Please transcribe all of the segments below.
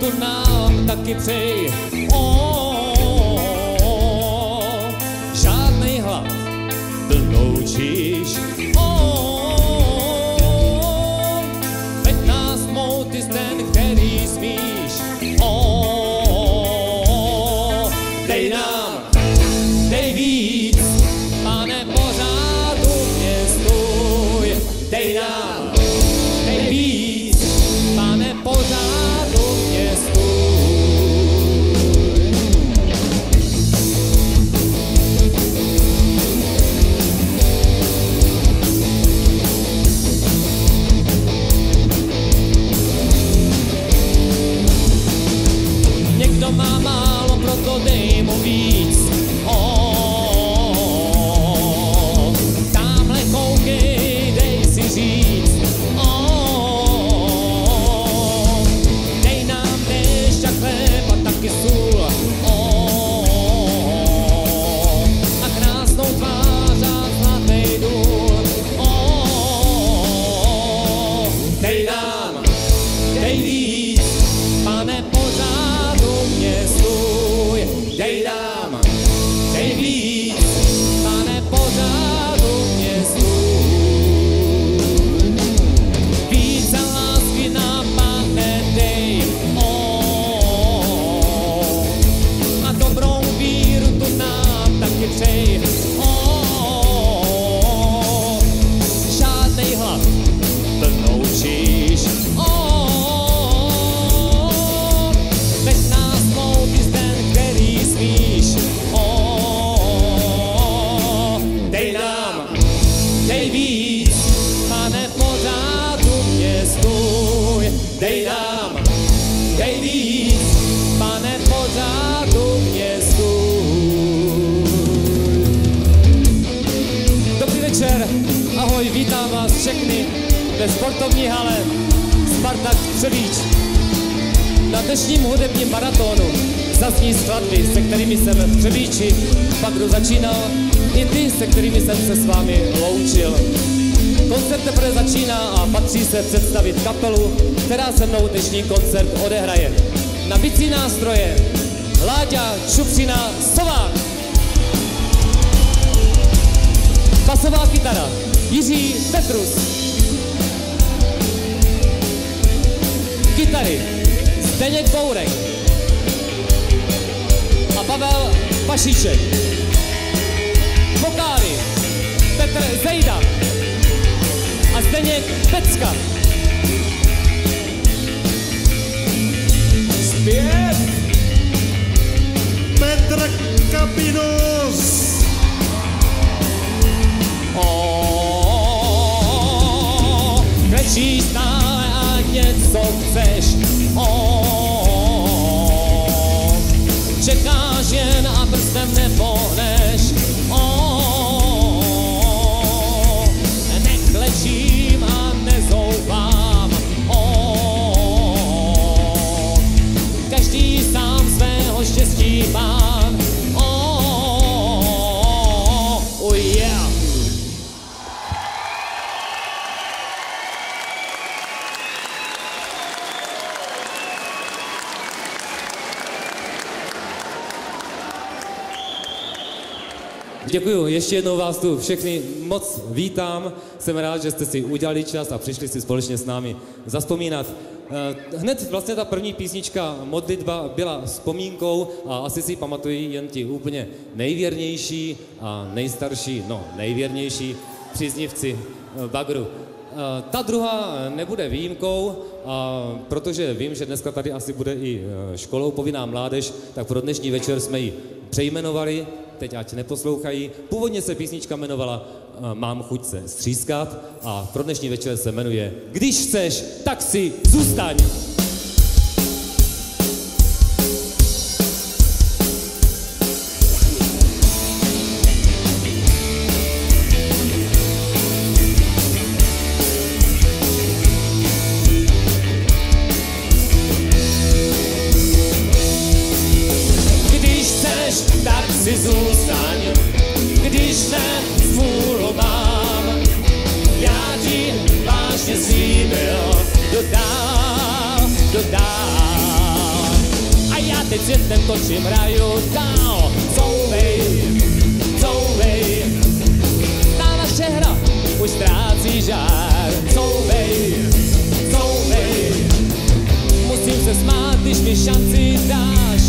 to nám taky přej. Žádnej hlad plnou číš. Veď nás mou ty ten, který smíš. Dej nám, dej víc, pane, pořádu mě stůj. Dej nám, dej víc, pane, pořádu mě stůj. Někdo má málo, proto dej mu víc. Ve sportovní hale Spartak Třebíč. Na dnešním hudebním maratonu zazní skladby, se kterými jsem v Třebíči v Bagru začínal, i ty, se kterými jsem se s vámi loučil. Koncert teprve začíná a patří se představit kapelu, která se mnou dnešní koncert odehraje. Na bicí nástroje Láďa Čupřina Sovák. Basová kytara Jiří Petrus. Kytary Zdeněk Bourek a Pavel Vašíček. Vokály Petr Zejda a Zdeněk Pecka. Zpět Petr Kapinus. Křečí stále a něco chceš. Čekáš jen a prstem nepohneš. Neklečím a nezoufám. Každý sám svého štěstí pán. Děkuju, ještě jednou vás tu všechny moc vítám. Jsem rád, že jste si udělali čas a přišli si společně s námi zazpomínat. Hned vlastně ta první písnička Modlitba byla vzpomínkou a asi si pamatují jen ti úplně nejvěrnější a nejstarší, no nejvěrnější příznivci Bagru. Ta druhá nebude výjimkou, a protože vím, že dneska tady asi bude i školou povinná mládež, tak pro dnešní večer jsme ji přejmenovali. Teď ať neposlouchají. Původně se písnička jmenovala Mám chuť se střískat a pro dnešní večer se jmenuje Když chceš, tak si zůstaň. Mám, já ti vážně slíbil, dodám, že tento čin hraju dál. Couvej, ta naše hra už ztrácí žár. Couvej, musím se smát, když mi šanci dáš,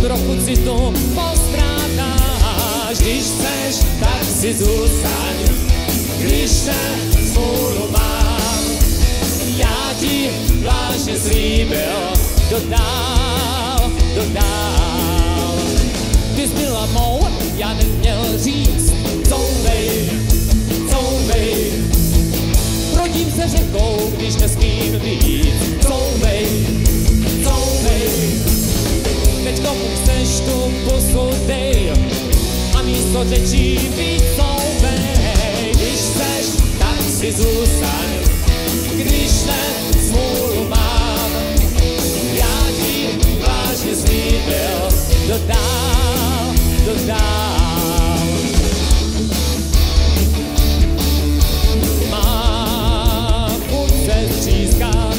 trochu citu postrádáš. Když chceš, tak si zůstaň, když se spolu mám, já ti vážně slíbil, dodal. Ty jsi byla mou, já neměl říct. Couvej, prodím se řekou, když nesmím být. Couvej, teď komu chceš tu pusu dej, a místo řečí víc couvej. Když chceš, tak si zůstaň, když ne, smůlu mám, já ti vážně slíbil, dodal. Má chuť se střískat,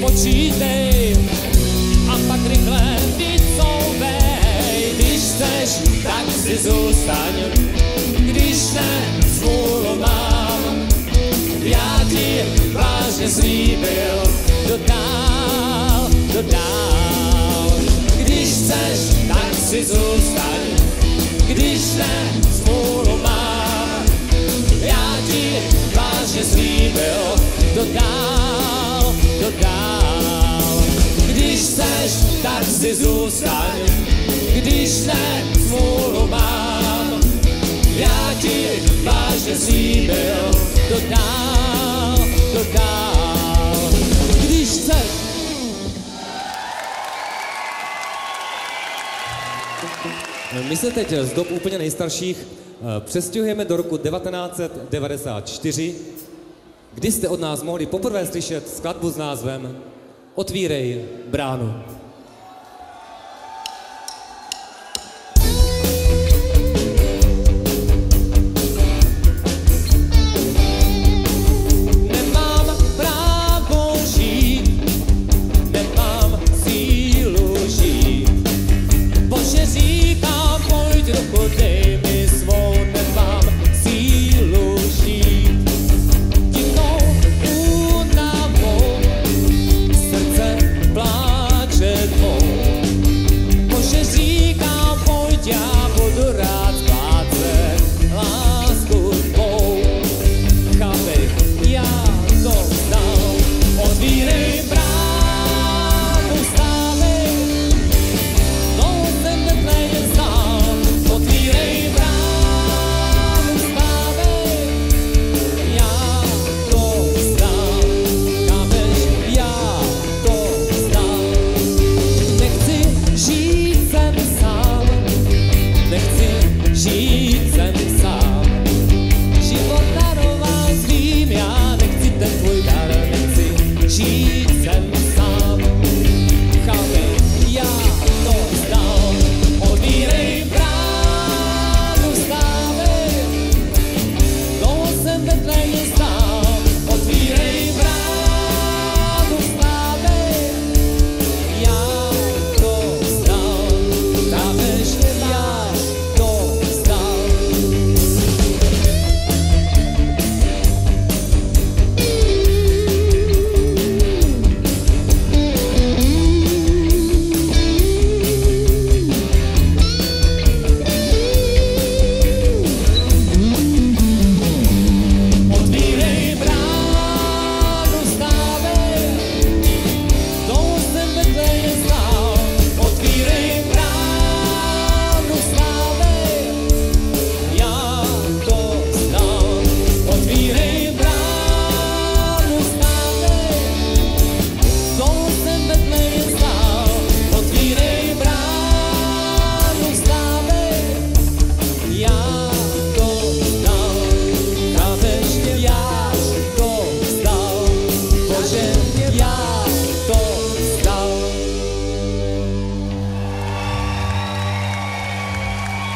počítej a pak rychle vycouvej. Když chceš, tak si zůstaň, když ne, smůlu mám, já ti vážně slíbil, dodal. Když chceš, tak si zůstaň, když ne, smůlu mám, já ti vážně slíbil, dodal. Když chceš, tak si zůstaň, když ne, smůlu mám, já ti vážně slíbil, dodal. Když chceš. My se teď z dob úplně nejstarších přestěhujeme do roku 1994, kdy jste od nás mohli poprvé slyšet skladbu s názvem Otvírej bránu.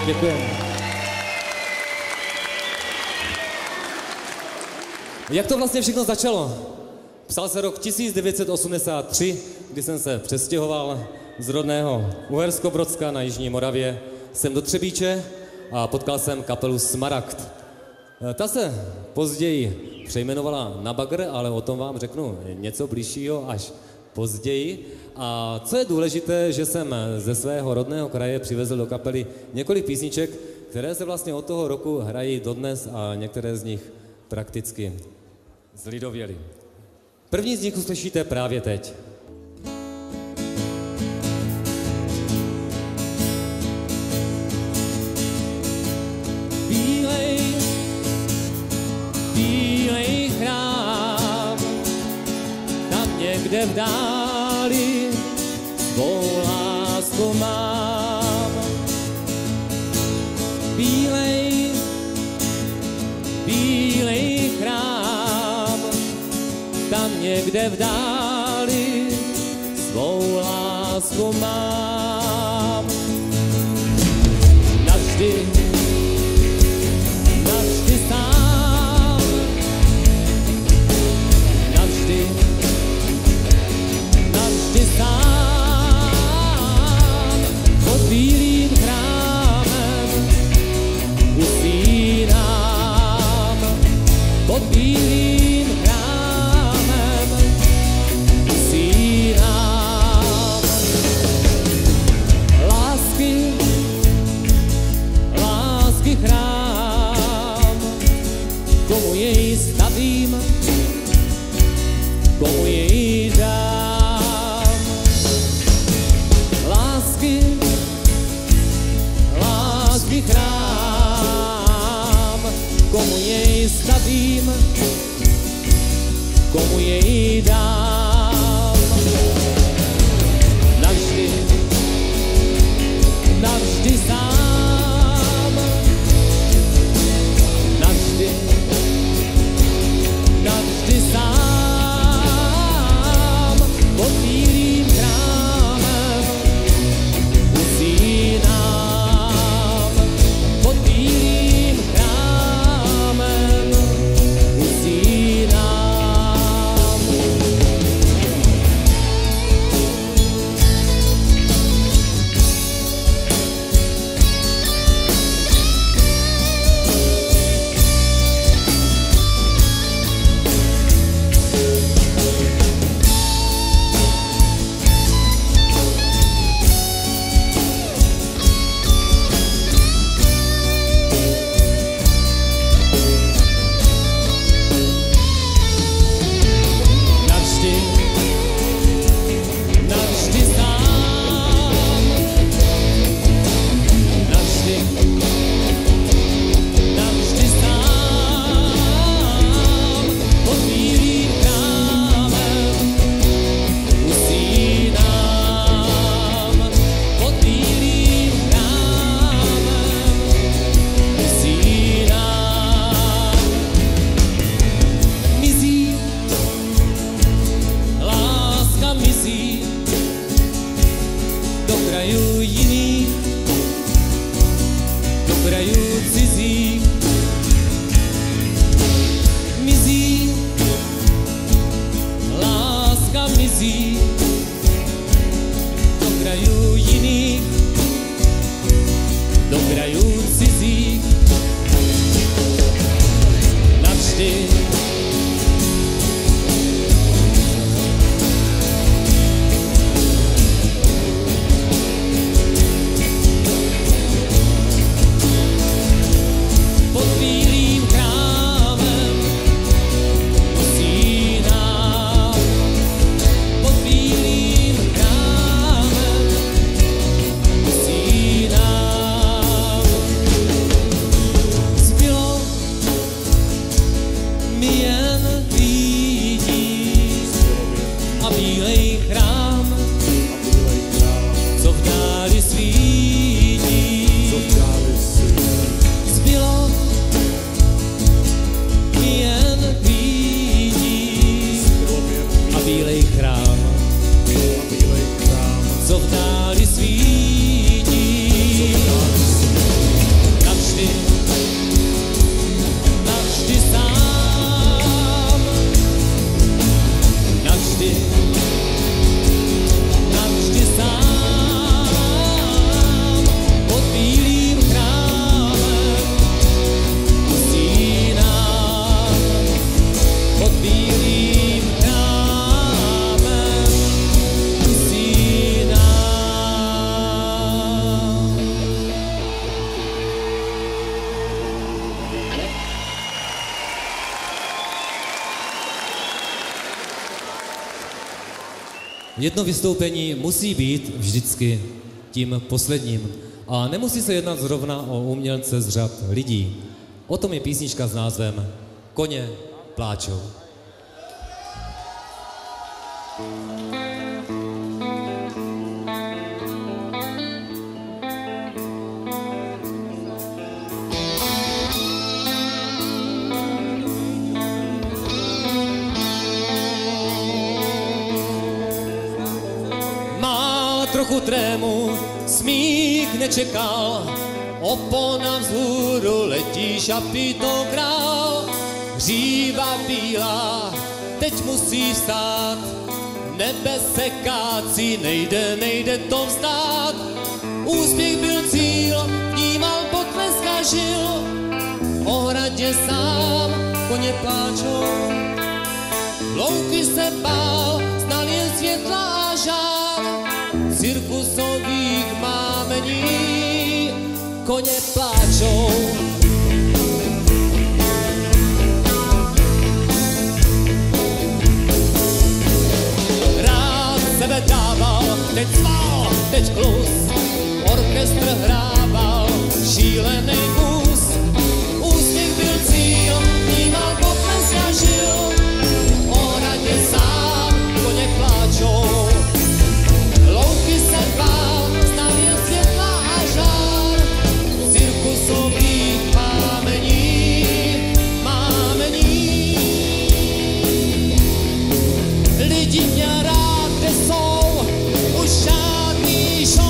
Děkujeme. Jak to vlastně všechno začalo? Psal se rok 1983, kdy jsem se přestěhoval z rodného Uhersko-Brodska na Jižní Moravě sem do Třebíče a potkal jsem kapelu Smaragd. Ta se později přejmenovala na Bagr, ale o tom vám řeknu něco blížšího až později. A co je důležité, že jsem ze svého rodného kraje přivezl do kapely několik písniček, které se vlastně od toho roku hrají dodnes a některé z nich prakticky zlidověli. První z nich uslyšíte právě teď. Bílej chrám, tam někde v dáli svou lásku mám. Bílej chrám, tam někde v dáli svou lásku mám. Navždy sám, navždy sám, pod bílým chrámem usínám. Pod bílým chrámem usínám. Lásky chrám, komu jej stavím, komu jej dám. Lásky chrám, komu jej stavím, komu jej dám. Navždy sám, navždy sám, pod bílým chrámem usínám, pod bílým chrámem. Jedno vystoupení musí být vždycky tím posledním. A nemusí se jednat zrovna o umělce z řad lidí. O tom je písnička s názvem Koně pláčou. Má trochu trému, smích nečekal, opona vzhůru letí šapitou král. Hříva bílá, teď musí vstát, nebe se kácí, nejde, nejde to vzdát. Úspěch byl cíl, vnímal potlesk a žil, v ohradě sám koně pláčou. Louky se bál, znal jen světla a žál, cirkusových mámení koně pláčou. Sebe dával, teď cval, teď klus, orchestr hrával, šílený kus. Úspěch byl cíl, vnímal potlesk a žil, v ohradě sám koně pláčou. Louky se bál, znal jen světla a žár, cirkusových mámení, mámení. Lidi mě rád jsou, už žádný show.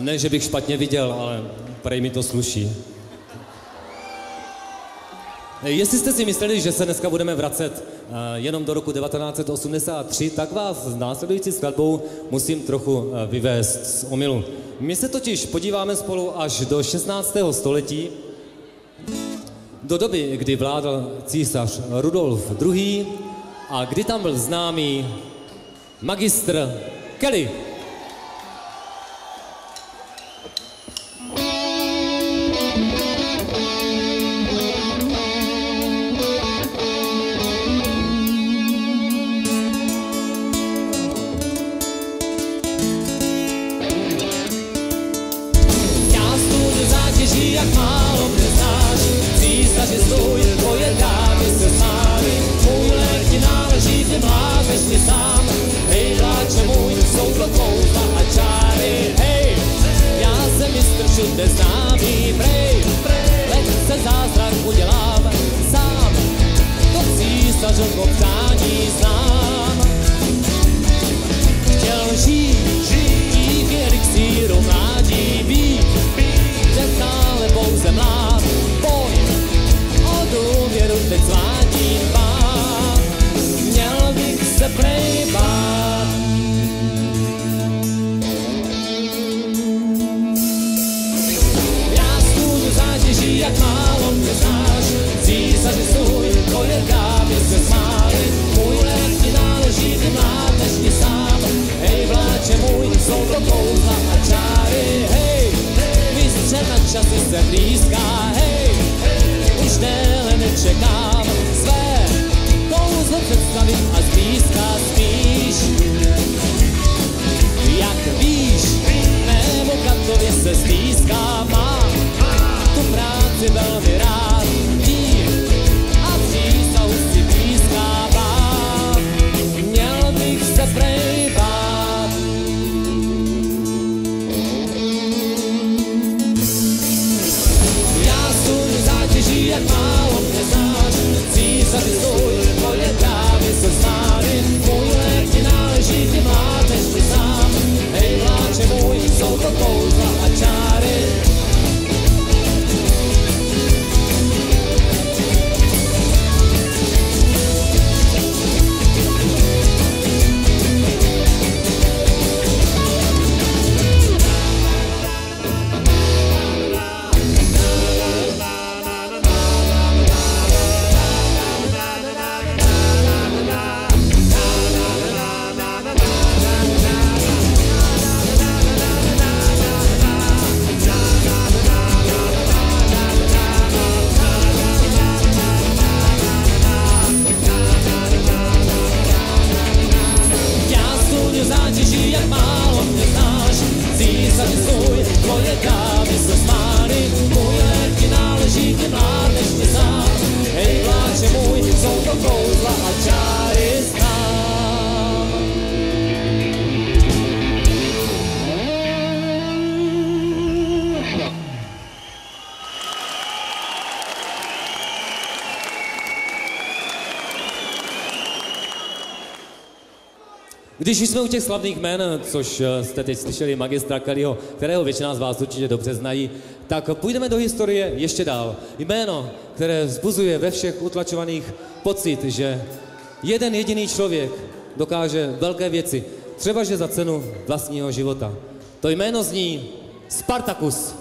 Ne, že bych špatně viděl, ale prej mi to sluší. Jestli jste si mysleli, že se dneska budeme vracet jenom do roku 1983, tak vás s následující skladbou musím trochu vyvést z omylu. My se totiž podíváme spolu až do 16. století, do doby, kdy vládl císař Rudolf II. A kdy tam byl známý magistr Kelly. Císaři stůj, tvoje dámy se smály, můj letí nám jeho přání znám. Chtěl žít, dík je ryksí rovná díví, že stále pouze mlád, boj o důvěru teď zvádí pán. Měl bych se prej bát. Jak málo mě znáš, císaři svůj, kojekámě se smáli. Můj lék ti náleží, ty mládeš ti sám. Hej, vláče můj, jsou to kouzla a čáry. Hej, mistře na časy se blízká. Hej, už déle nečekám své kouzlo představit a zblízká spíš. Jak víš, mému katově se stýská mám. Tu práci velmi rád tím a přísahu si blízkávám. Měl bych se prej bát. Já stůj zátěží, jak málo mě znáš. Císaři stůj, moje dávy se smáli. Můj lék ti náleží, ty mládeš ti sám. Hej, vláče můj, jsou to kouzla a čáry. Když jsme u těch slavných jmen, což jste teď slyšeli magistra Kellyho, kterého většina z vás určitě dobře znají, tak půjdeme do historie ještě dál. Jméno, které vzbuzuje ve všech utlačovaných pocit, že jeden jediný člověk dokáže velké věci, třeba že za cenu vlastního života. To jméno zní Spartacus.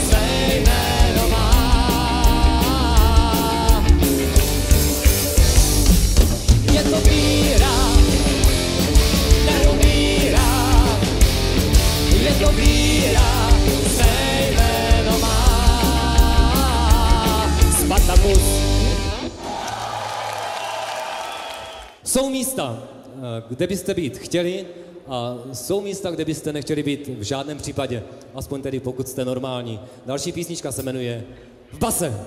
Své jméno má. Spartacus. Jsou místa, kde byste být chtěli, a jsou místa, kde byste nechtěli být v žádném případě. Aspoň tedy, pokud jste normální. Další písnička se jmenuje V base.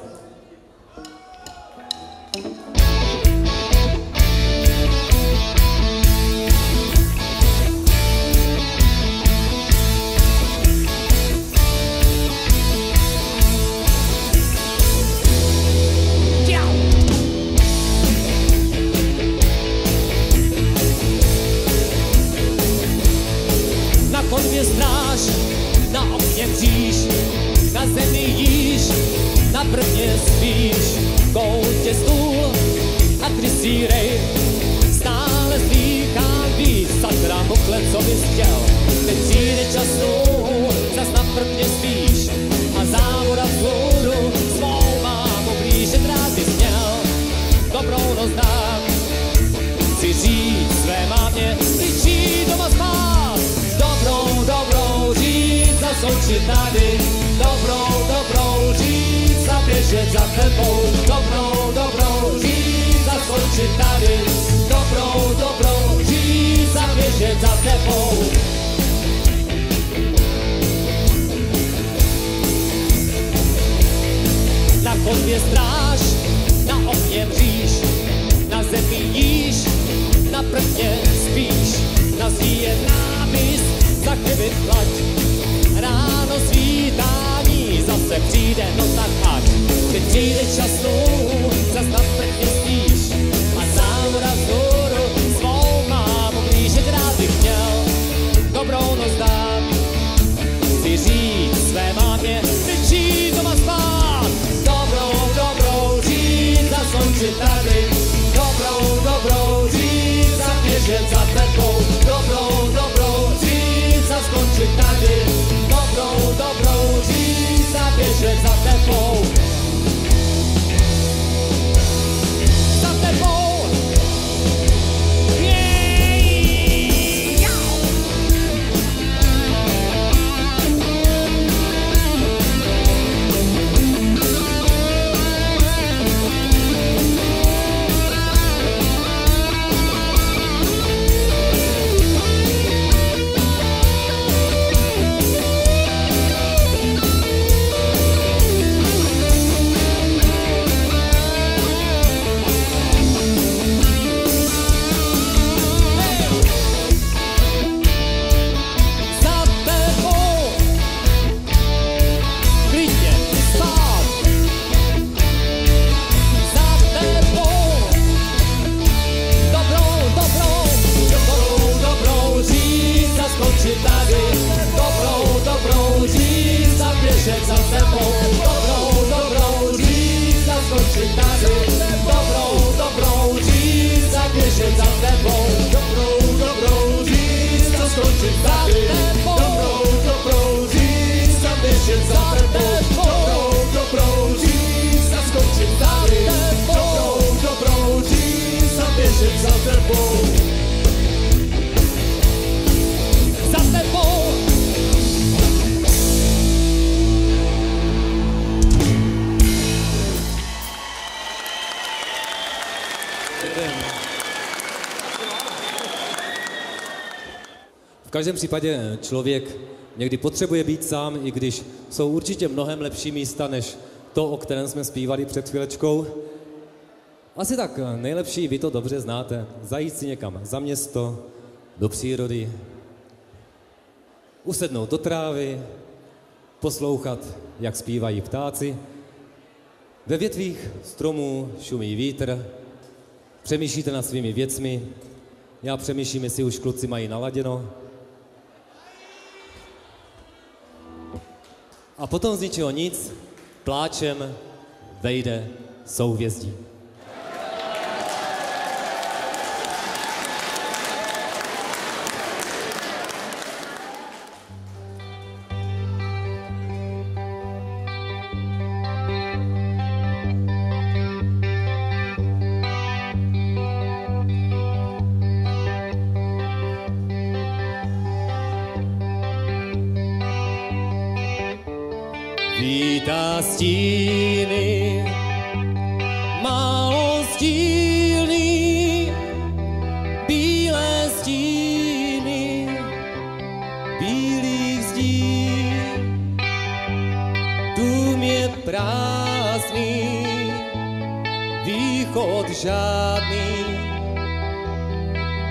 V každém případě člověk někdy potřebuje být sám, i když jsou určitě mnohem lepší místa, než to, o kterém jsme zpívali před chvílečkou. Asi tak nejlepší, vy to dobře znáte, zajít si někam za město, do přírody, usednout do trávy, poslouchat, jak zpívají ptáci. Ve větvích stromů šumí vítr, přemýšlíte nad svými věcmi, já přemýšlím, jestli už kluci mají naladěno. A potom z ničeho nic pláčem vejde souhvězdí. Vítá stíny málo stílný, bílé stíny bílých zdí. Dům je prázdný, východ žádný,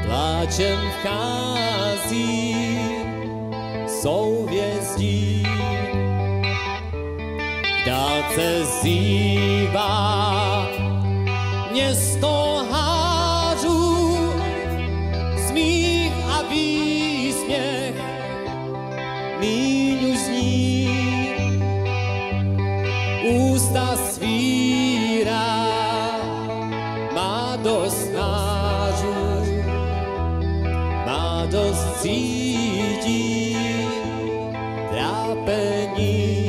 pláčem vchází souhvězdí. Dál se zývá město hářů, smích a výsměch míň už zní. Ústa svírá, má dost nářů, má dost cítí trápení.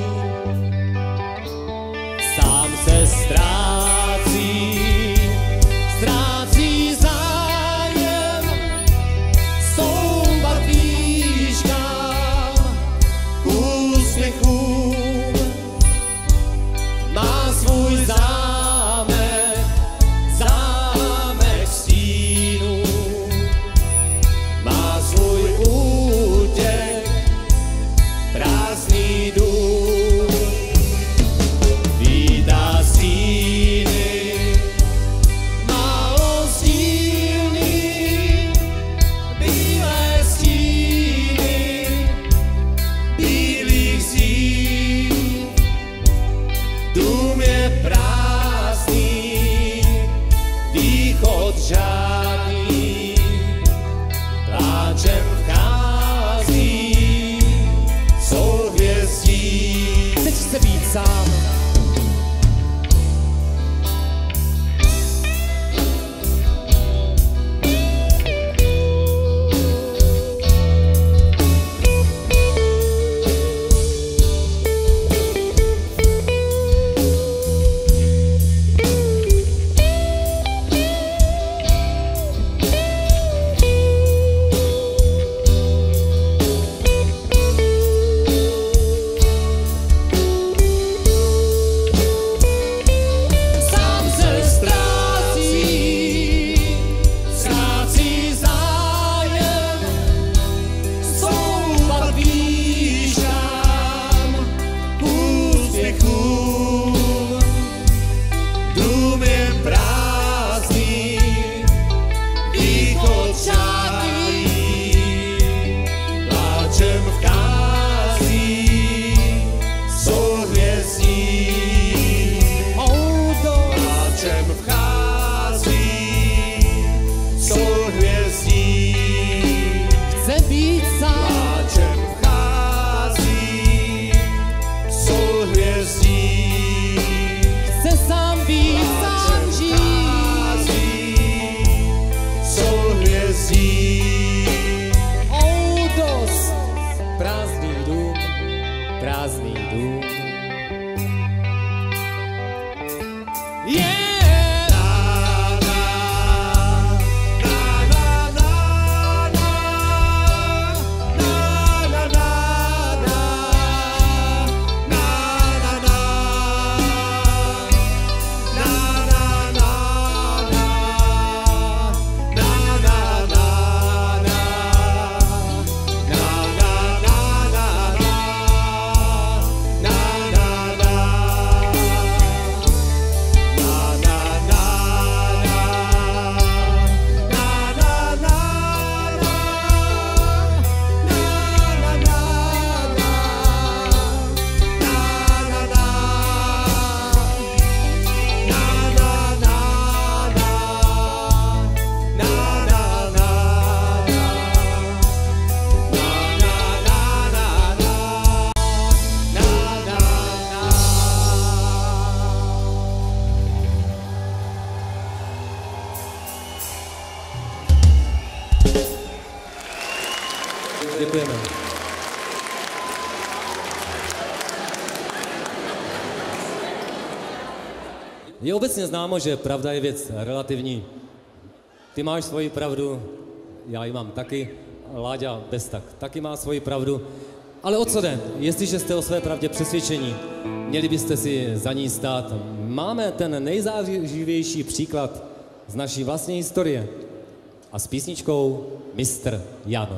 Ztrácí zájem, jsou barvíškám, úsměchům. Má svůj zámek, zámek stínu. Má svůj útěk, prázdný dům. Je obecně známo, že pravda je věc relativní. Ty máš svoji pravdu, já ji mám taky. Láďa Bestak taky má svoji pravdu. Ale o co jde? Jestliže jste o své pravdě přesvědčení, měli byste si za ní stát. Máme ten nejzáživější příklad z naší vlastní historie a s písničkou Mistr Jan.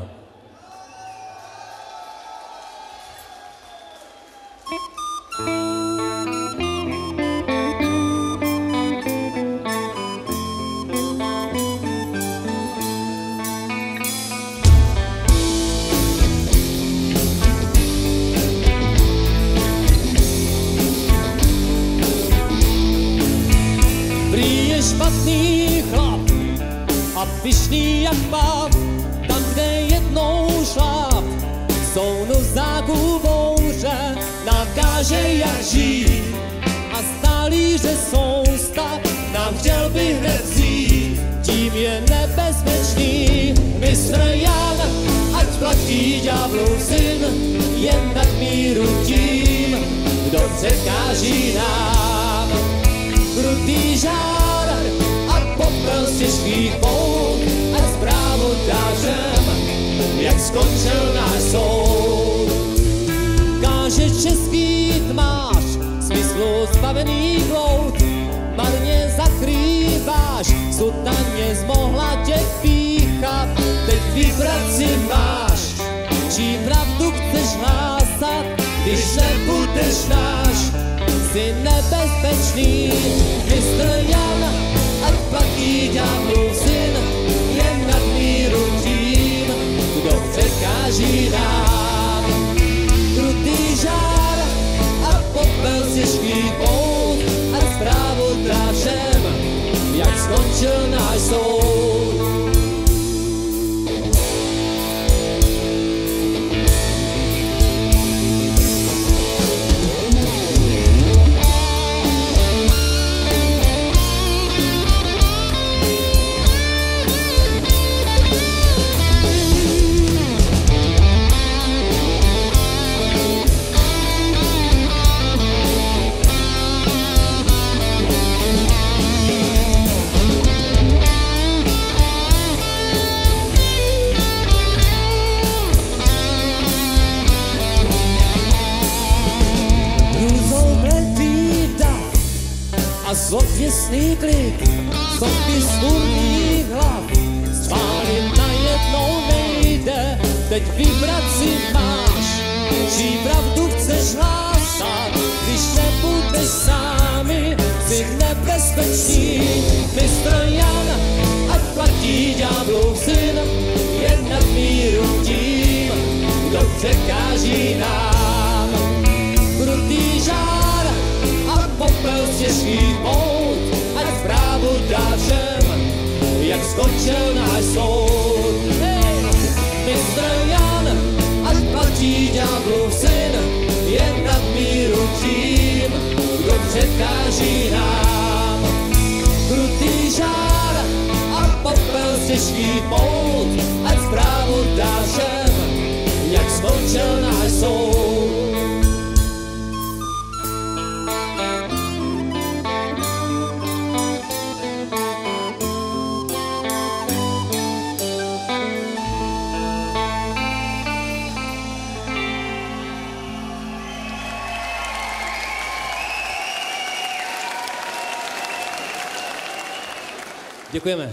Děkujeme.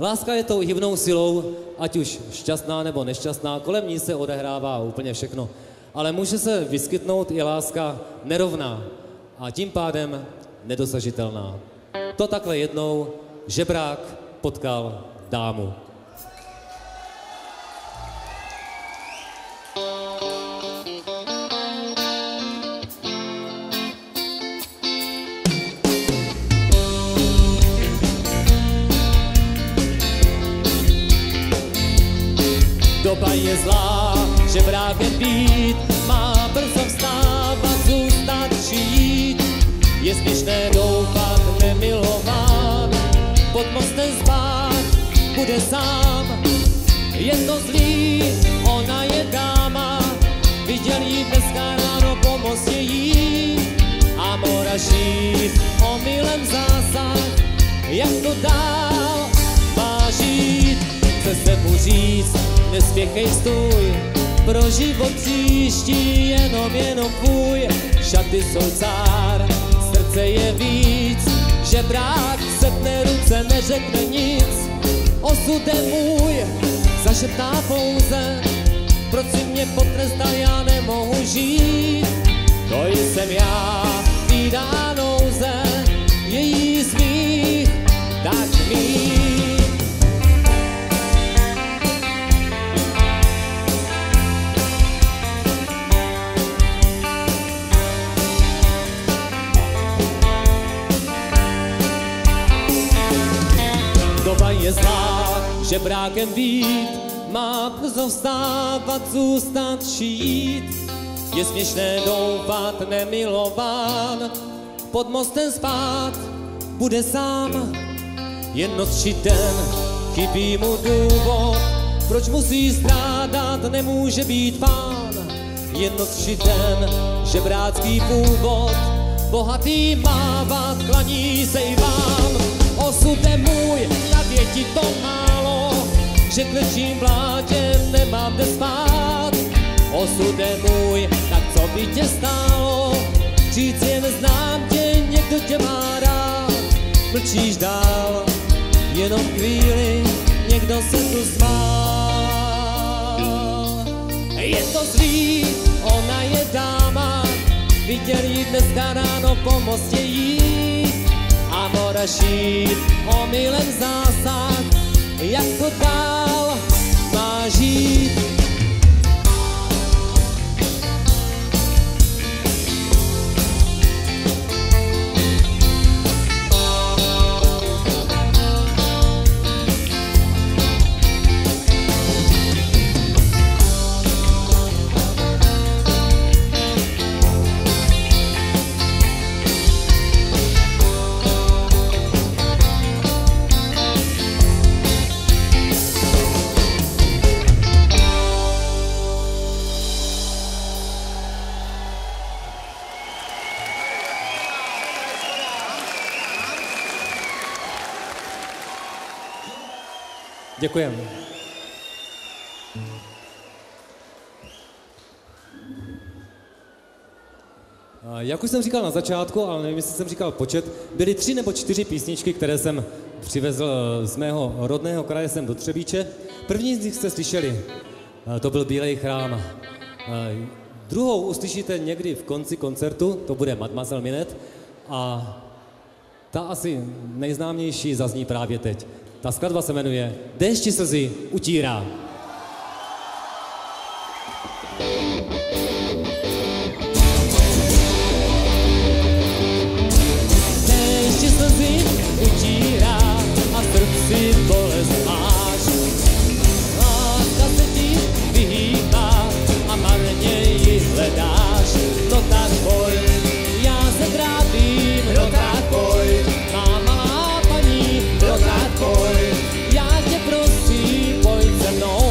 Láska je tou hybnou silou, ať už šťastná nebo nešťastná, kolem ní se odehrává úplně všechno. Ale může se vyskytnout i láska nerovná a tím pádem nedosažitelná. To takhle jednou žebrák potkal dámu. Doba je zlá, žebrák jen být, má brzo vstávat, zůstat či jít. Je směšné doufat, nemilovat, pod mostem spát, bude sám. Je to zlý, ona je dáma, viděl jí dneska ráno, pomoz je jí. A mora žít, omylem zásah, jak to dál má žít. mu říct, nespěchej, stůj, pro život příští jenom tvůj. Šaty jsou cár, srdce je víc, žebrák setne ruce, neřekne nic. Osud je můj, zašeptá pouze, proč si mě potrestal, já nemohu žít. To jsem já, týdá nouze, její smích, tak mý. Doba je zlá, žebrákem být, má brzo vstávat, zůstat či jít. Je směšné doufat, nemilován, pod mostem spát bude sám. Jen noc či den, chybí mu důvod, proč musí strádat, nemůže být pán. Jen noc či den, žebrácký původ, bohatý mávat, klaní se i vám. Osud je můj, snad je ti to málo, že klečím vlátěm, nemám kde spát. Osud je můj, tak co by tě stálo, říct jen znám tě, někdo tě má rád. Mlčíš dál, jenom chvíli, někdo se tu smál. Je to zlý, ona je dáma, viděl jí dneska ráno po mostě jít. A mora šít, omylem zásah, jak to dál má žít. Děkujeme. Jak už jsem říkal na začátku, ale nevím, jestli jsem říkal počet, byly 3 nebo 4 písničky, které jsem přivezl z mého rodného kraje sem do Třebíče. První z nich jste slyšeli, to byl Bílej chrám. Druhou uslyšíte někdy v konci koncertu, to bude Mademoiselle Minette. A ta asi nejznámější zazní právě teď. Ta skladba se jmenuje Déšť ti slzy utírá. Déšť ti slzy utírá a v srdci bolest máš. Láska se ti vyhýbá a marně ji hledáš. No tak boj, já se trápím, no tak boj. Máma, paní, no tak boj. Já tě prosím, pojď se mnou.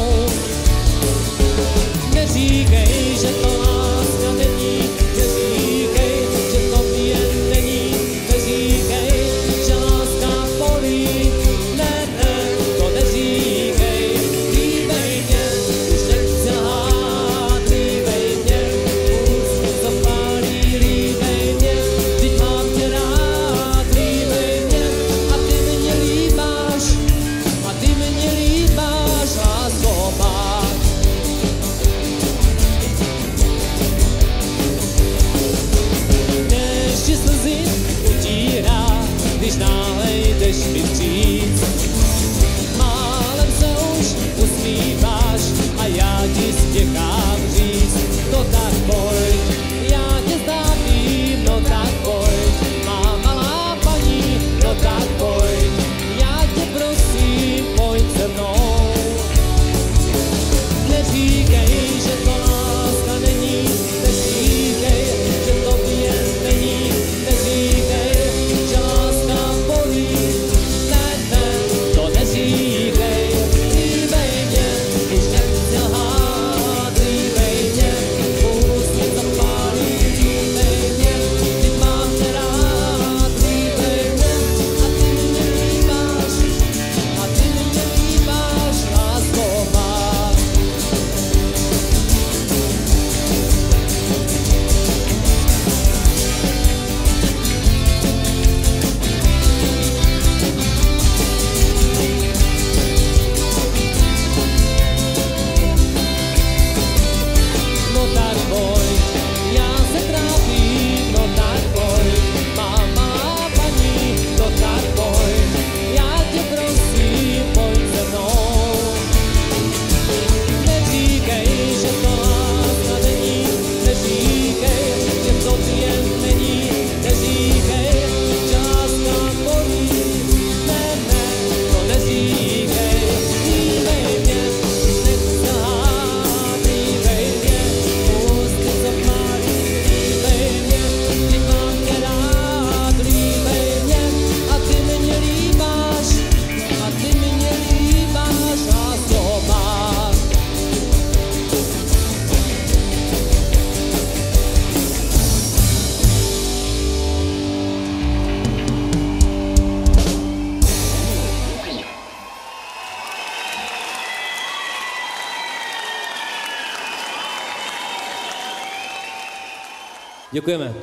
Děkujeme.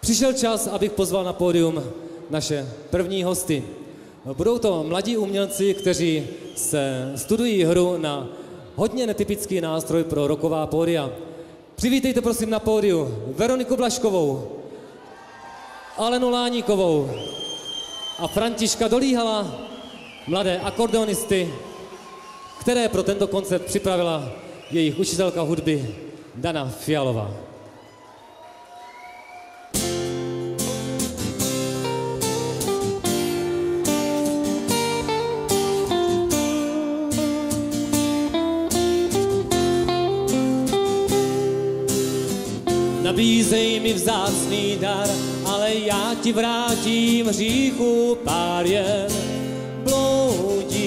Přišel čas, abych pozval na pódium naše první hosty. Budou to mladí umělci, kteří se studují hru na hodně netypický nástroj pro rocková pódia. Přivítejte prosím na pódiu Veroniku Vlaškovou, Alenu Láníkovou a Františka Dolíhala, mladé akordeonisty, které pro tento koncert připravila jejich učitelka hudby Dana Fialová. Nabízej mi vzácný dar, ale já ti vrátím hříchu pár jen. Bloudím.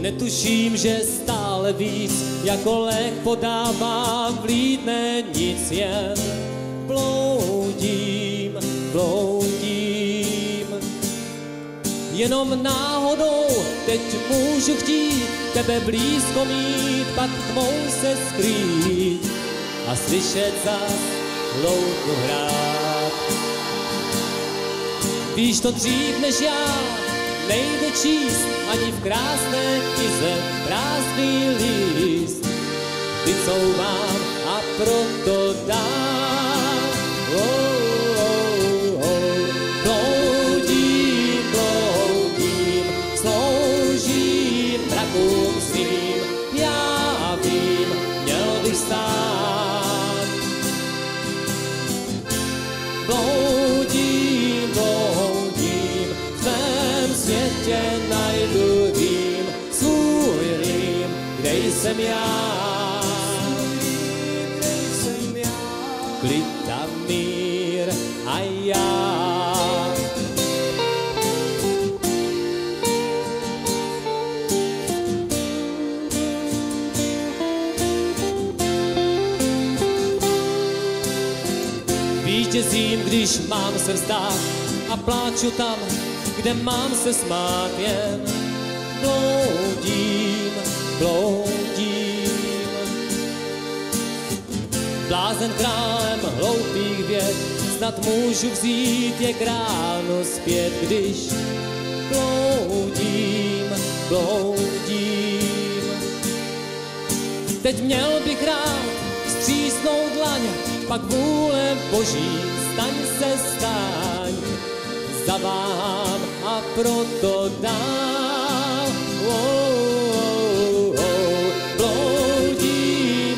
Netuším, že stále víc, jako lék podávám vlídne nic jen. Bloudím. Jenom náhodou teď můžu chtít tebe blízko mít, pak tmou se skrýt a slyšet zas loutnu hrát. Víš to dřív než já, nejde číst ani v krásné knize prázdný list. Vycouvám a proto dám. Bloudím, sloužím mrakům svým. Já vím, měl bych stát. Bloudím, v tvém světě najdu dým, svůj rým, kde jsem já. Klid a mír a já. Vítězím, když mám se vzdát, a pláču tam, kde mám se smát jen. Bloudím. Blázen králem hloupých věd, snad můžu vzít je k ránu zpět, když bloudím. Teď měl bych rád střísnou dlaň, pak vůle Boží, staň se, staň. Zaváhám a proto dám.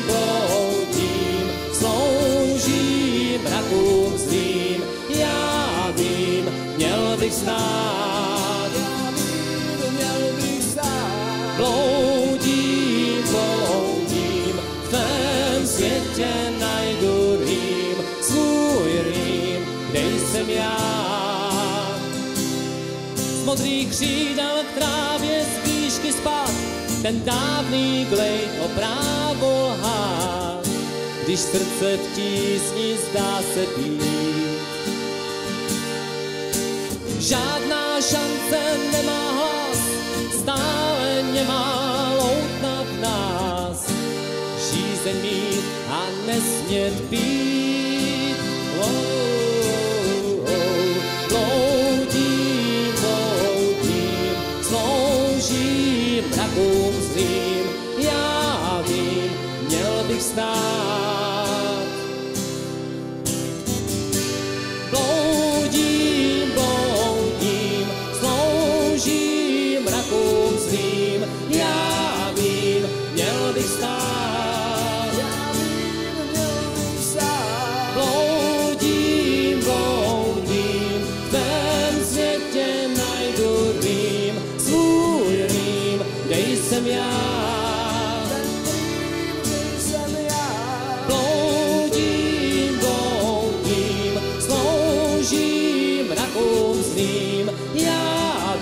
Bloudím, sloužím mrakům zlým. Já vím, měl bych stát. Bloudím, v tvém světě najdu rým, svůj rým, kde jsem já. Modrý křídel k trávě z knížky spát, ten dávný glejt oprávo lhát, když srdce v tísni zdá se být. Žádná šance nemá hlas, stále nemá loutna v nás, žízeň mít a nesmět být. Bloudím, sloužím takům zlým, já vím, měl bych stát. Bloudím, sloužím rakům zlým, já vím, měl bych stát. Já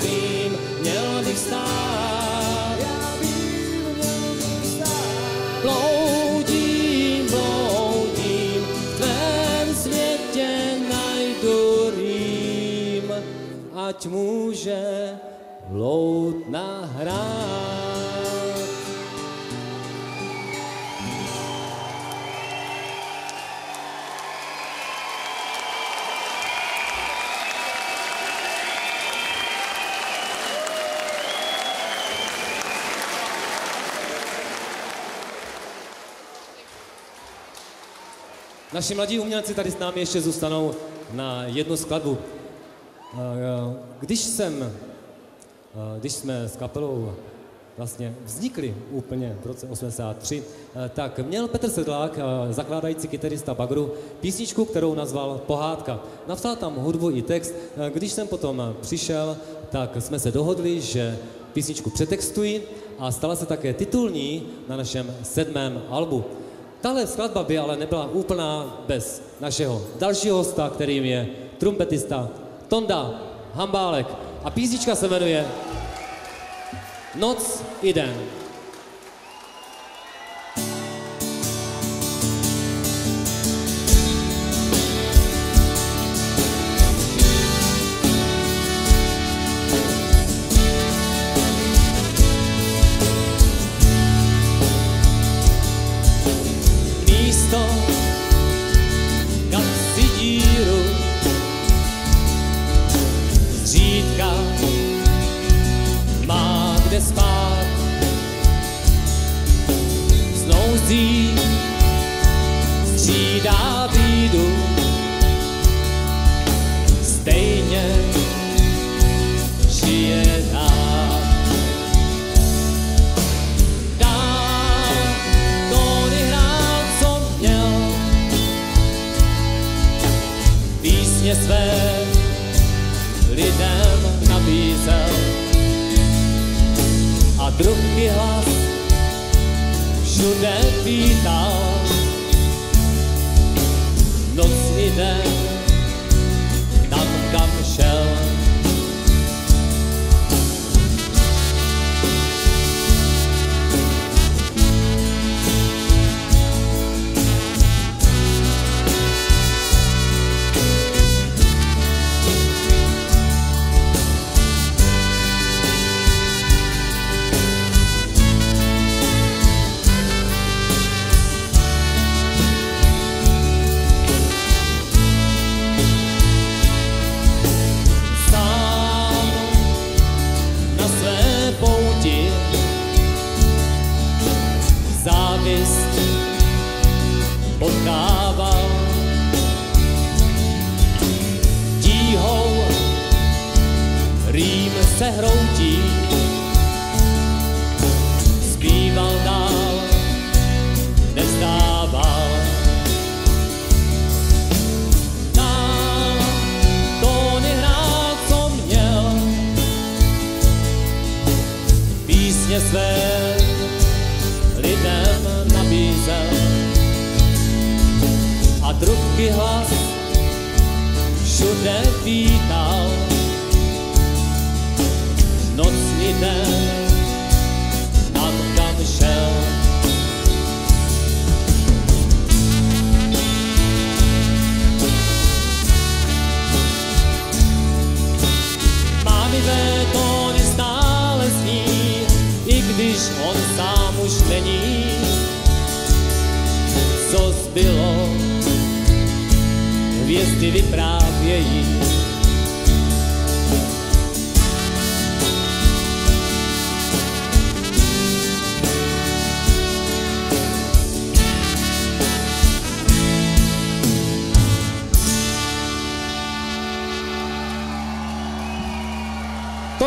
vím, měl bych stát. Bloudím, v tvém světě najdu rým, svůj rým, kde jsem já. Ať může loutna hrát. Naši mladí umělci tady s námi ještě zůstanou na jednu skladbu. Když jsme s kapelou vlastně vznikli úplně v roce 1983, tak měl Petr Sedlák, zakládající kytarista Bagru, písničku, kterou nazval Pohádka. Napsal tam hudbu i text. Když jsem potom přišel, tak jsme se dohodli, že písničku přetextuji a stala se také titulní na našem 7. albu. Tahle skladba by ale nebyla úplná bez našeho dalšího hosta, kterým je trumpetista Tonda Hambálek a písnička se jmenuje Noc i den.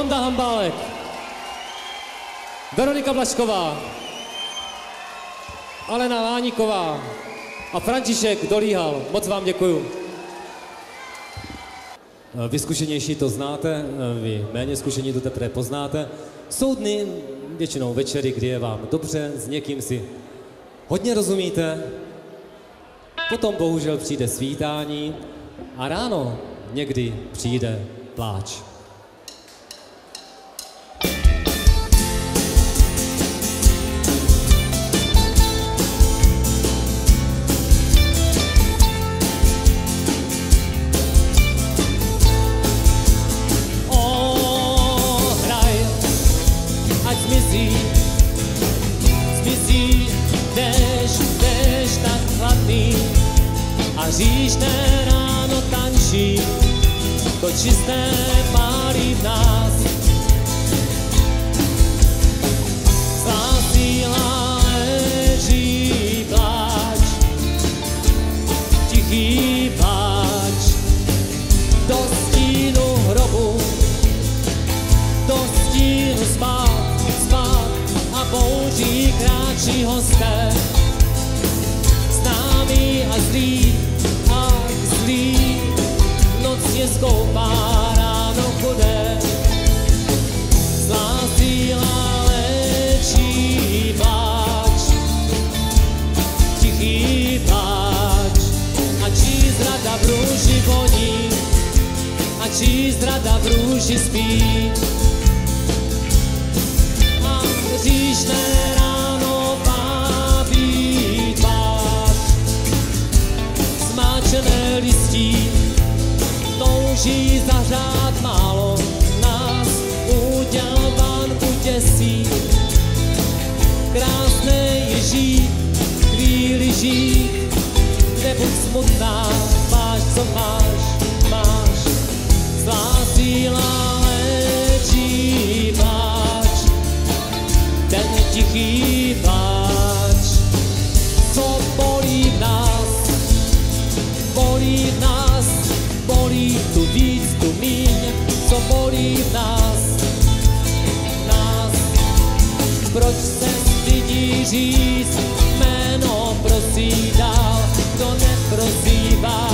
Tonda Hambálek, Veronika Vlašková, Alena Láníková a František Dolíhal. Moc vám děkuju. Vy zkušenější to znáte, vy méně zkušení to teprve poznáte. Jsou dny, většinou večery, kdy je vám dobře, s někým si hodně rozumíte. Potom bohužel přijde svítání a ráno někdy přijde pláč. Říšné ráno tančí, to čisté pálí v nás. Svá síla leží pláč, tichý pláč, do stínu hrobu, do stínu spát a bouří kráčí hosté, známý a zlý. Noc je skoupá, ráno chudé, zlá síla léčí pláč, tichý pláč. A čí zrada v růži voní, a čí zrada v růži spí. A říšné ráno pábí tvář, smáčené listí, touží zařád málo nás, úděl vám utěsí. Krásné ježí, chvíli žít, nebuď smutná, máš, co máš, máš. Zlá síla léčí pláč, ten tichý pláč, co bolí v nás, bolí v nás. Bolí tu víc, tu míň, co bolí v nás. Proč se stydí říct jméno, prosí dál, kdo neprozývá,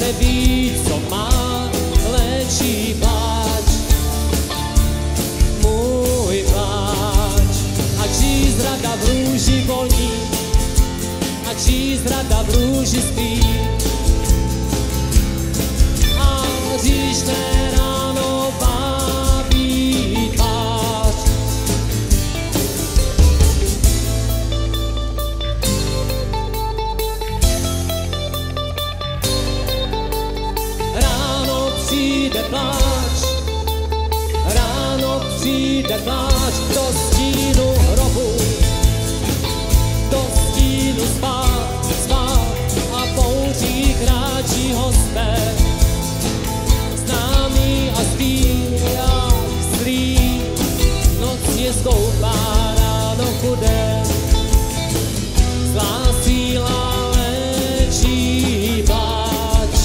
neví, co má, léčí pláč, můj pláč. A čí zrada v růži voní, a čí zrada v růži spí. Říšné ráno vábí tvář. Ráno přijde pláč, do stínu hrobu, do stínu spát a bouří kráčí hosté. A zlý, jak zlý, noc je skoupá, ráno chudé, zlá síla léčí pláč,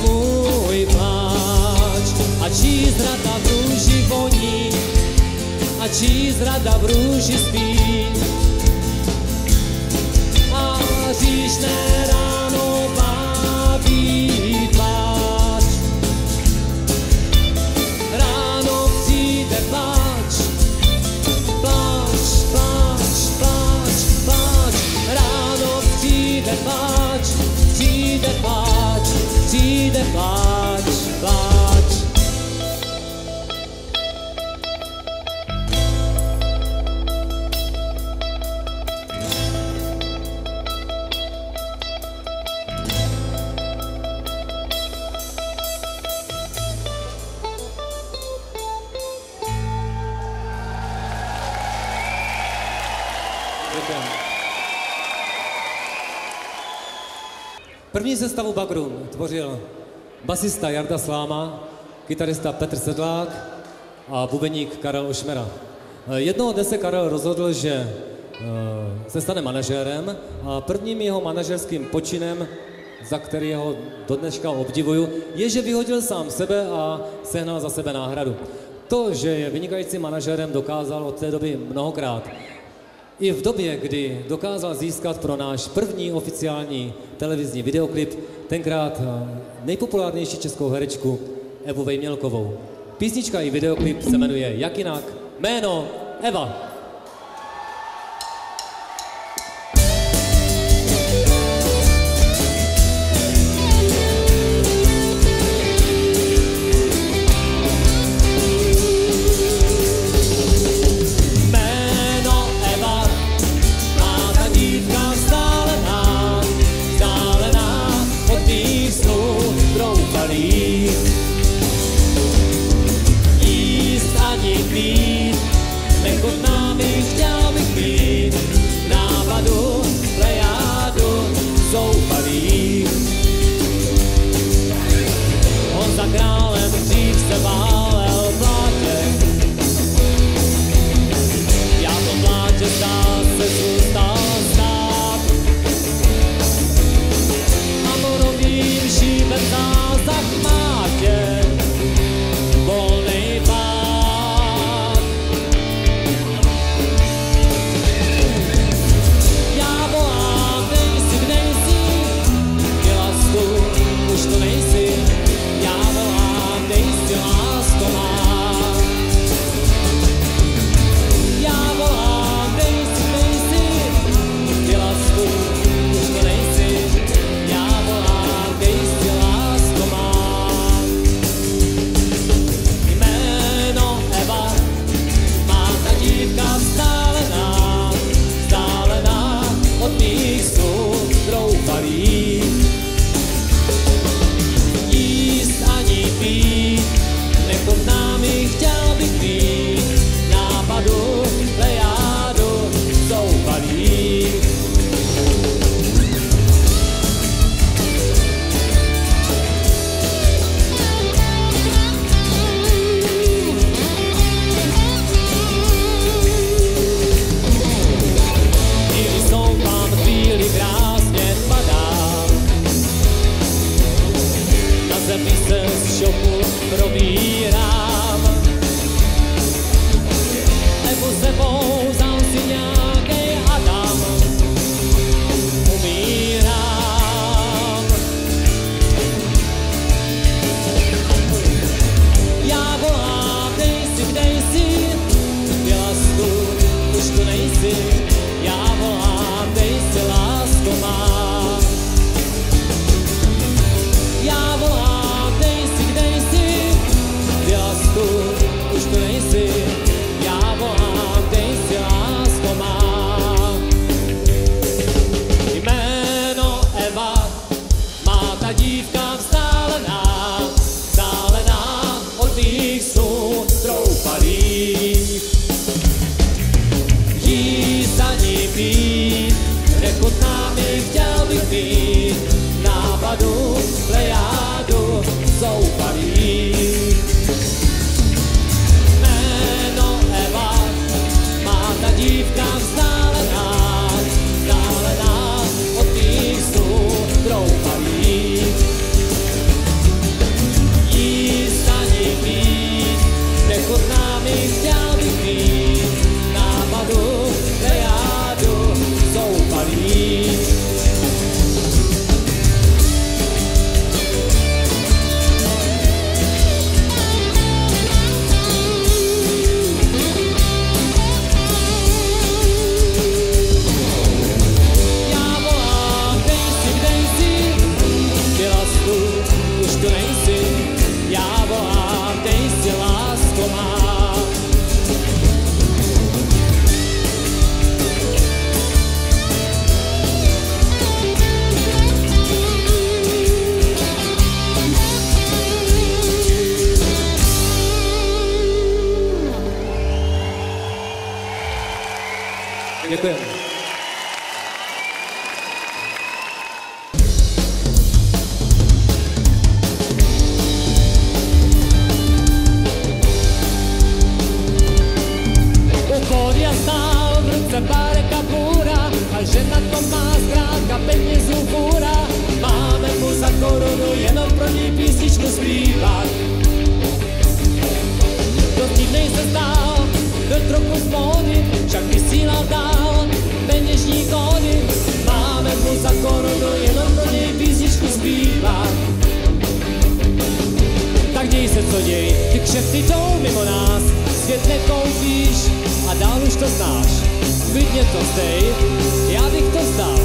můj pláč. A čí zrada v růži voní, a čí zrada v růži spí. A říšné ráno pábí tvář, pláč, přijde pláč, přijde pláč, pláč. První sestavu Bagru tvořil basista Jarda Sláma, kytarista Petr Sedlák a bubeník Karel Ošmera. Jednoho dne se Karel rozhodl, že se stane manažérem a prvním jeho manažerským počinem za který ho dodneška obdivuju, je, že vyhodil sám sebe a sehnal za sebe náhradu. To, že je vynikajícím manažerem, dokázal od té doby mnohokrát. I v době, kdy dokázal získat pro náš první oficiální televizní videoklip, tenkrát nejpopulárnější českou herečku Evu Vejmělkovou. Písnička i videoklip se jmenuje jak jinak? Jméno Eva. Párka půra a že na to má zkrátka penězů půra. Máme za korunu, jenom pro ní písničku zpívat. Nikdo vtipnej se zdál, byl trochu z módy, však vysílal dál peněžní kódy. Máme mu za korunu, jenom pro něj písničku zpívat. Tak děj se, co děj, ty kšefty jdou mimo nás, svět nekoupíš a dál už to znáš. Klidně to zdej, já bych to vzdal,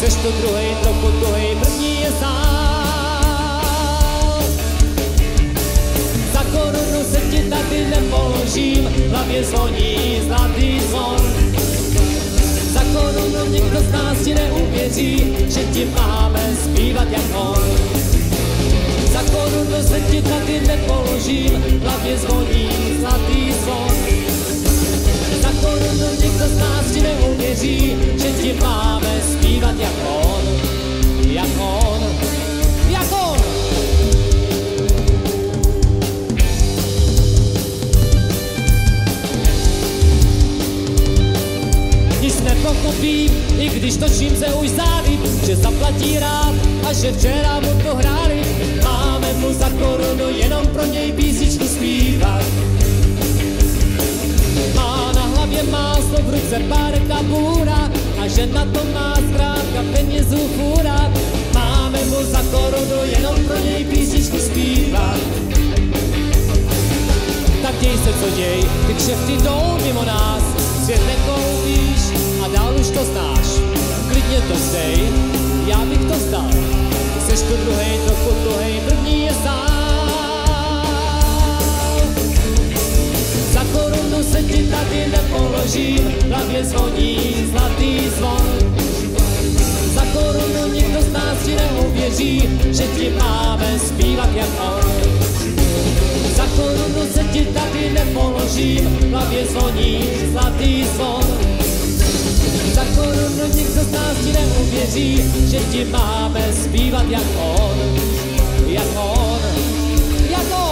seš to druhej, trochu druhej, první je sám. Za korunu se ti tady nepoložím, v hlavě zvoní zlatý zvon. Za korunu nikdo z nás ti neuvěří, že ti máme zpívat jak on. Za korunu se ti tady nepoložím, v hlavě zvoní zlatý zvon. Za korunu nikdo z nás ti neuvěří, že ti máme zpívat jak on, jak on, jak on. Nic nepochopím, i když točím se už zády, že zaplatí rád a že včera mu to hráli. Máme mu za korunu, jenom pro něj písničku zpívat. Je máslo v ruce párka bůra a že na to má zkrátka penězů fůra. Máme mu za korunu, jenom pro něj písničku zpívat. Tak děj se, co děj, ty kšefty jdou mimo nás, svět nekoupíš a dál už to znáš. Klidně to vzdej, já bych to vzdal, seš tu druhej, trochu tuhej, první je sám. Za korunu se ti tady nepoložím, v hlavě zvoní zlatý zvon. Za korunu nikdo z nás ti neuvěří, že ti máme zpívat jak on. Za korunu se ti tady nepoložím, v hlavě zvoní zlatý zvon. Za korunu nikdo z nás ti neuvěří, že ti máme zpívat jak on, jak on, jak on.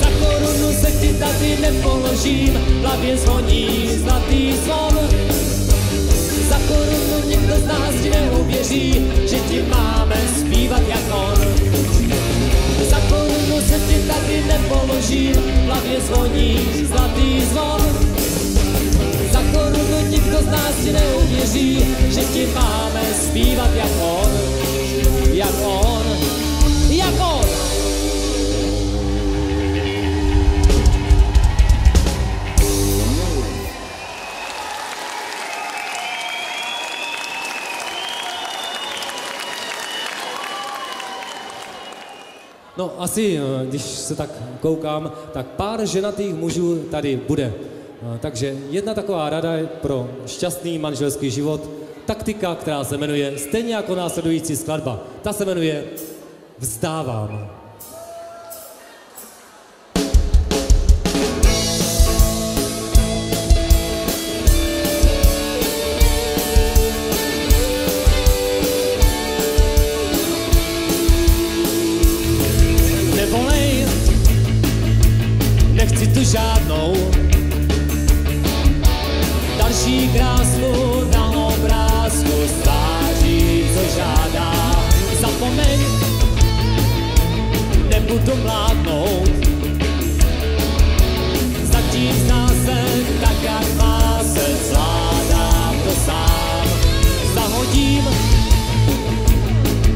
Za korunu se ti tady nepoložím, v hlavě zvoní zlatý zvon. Za korunu nikdo z nás ti neuvěří, že ti máme zpívat jak on. Za korunu se ti tady nepoložím, v hlavě zvoní zlatý zvon. Za korunu nikdo z nás ti neuvěří, že ti máme zpívat jak on, jak on, jak on. No asi, když se tak koukám, tak pár ženatých mužů tady bude. Takže jedna taková rada je pro šťastný manželský život. Taktika, která se jmenuje stejně jako následující skladba. Ta se jmenuje Vzdávám. Žádnou další krásku na obrázku z tváří, co žádá. Zapomeň, nebudu mládnout, zatím zná se tak, jak má se, zvládám to sám. Zahodím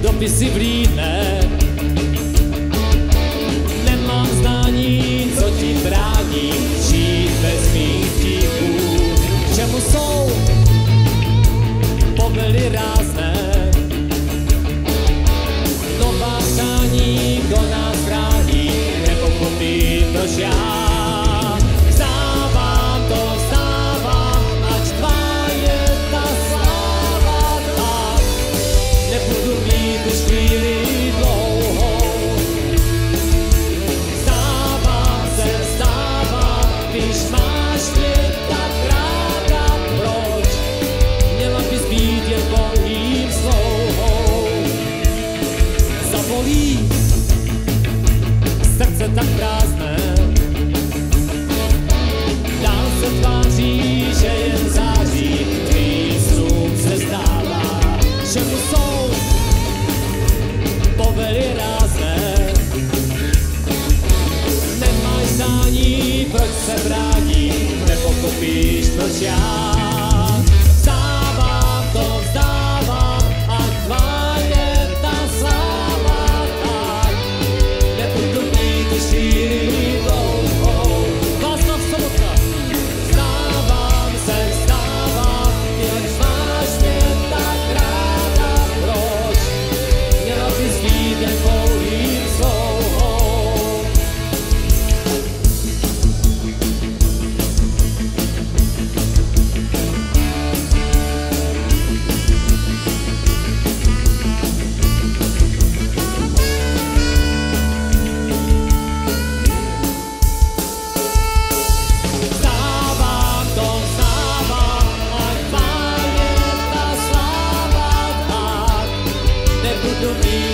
dopisy v Líně, nemám zdání, co ti brání žít bez mých tíků. K čemu jsou povely rázné, nová přání, kdo nás brání, nepochopí, proč já vzdávám to, vzdávám, ať tvá je ta sláva tak. Nebudu mít už chvíli dlouhou, když máš mě tak ráda, proč měla bys být jen volným slouhou? Zavolí srdce tak prázdné,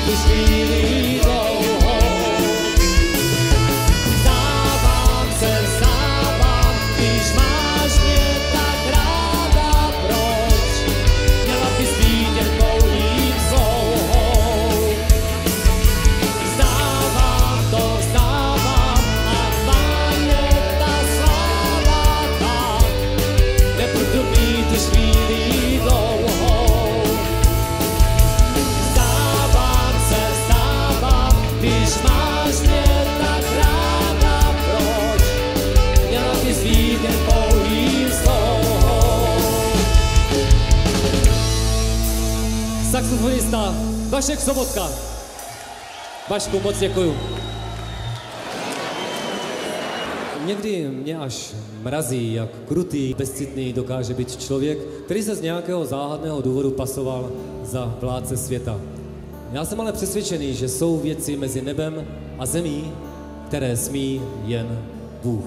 tu chvíli dlouhou. Vzdávám, když máš mě tak ráda, proč měla bys být jen pouhým zlouhou. Vzdávám, a má mě ta sláva tak, nebudu být tu chvíli dlouhou. Saxofonista Vašek Sobotka. Vašku, moc děkuju. Někdy mě až mrazí, jak krutý, bezcitný dokáže být člověk, který se z nějakého záhadného důvodu pasoval za vládce světa. Já jsem ale přesvědčený, že jsou věci mezi nebem a zemí, které smí jen Bůh.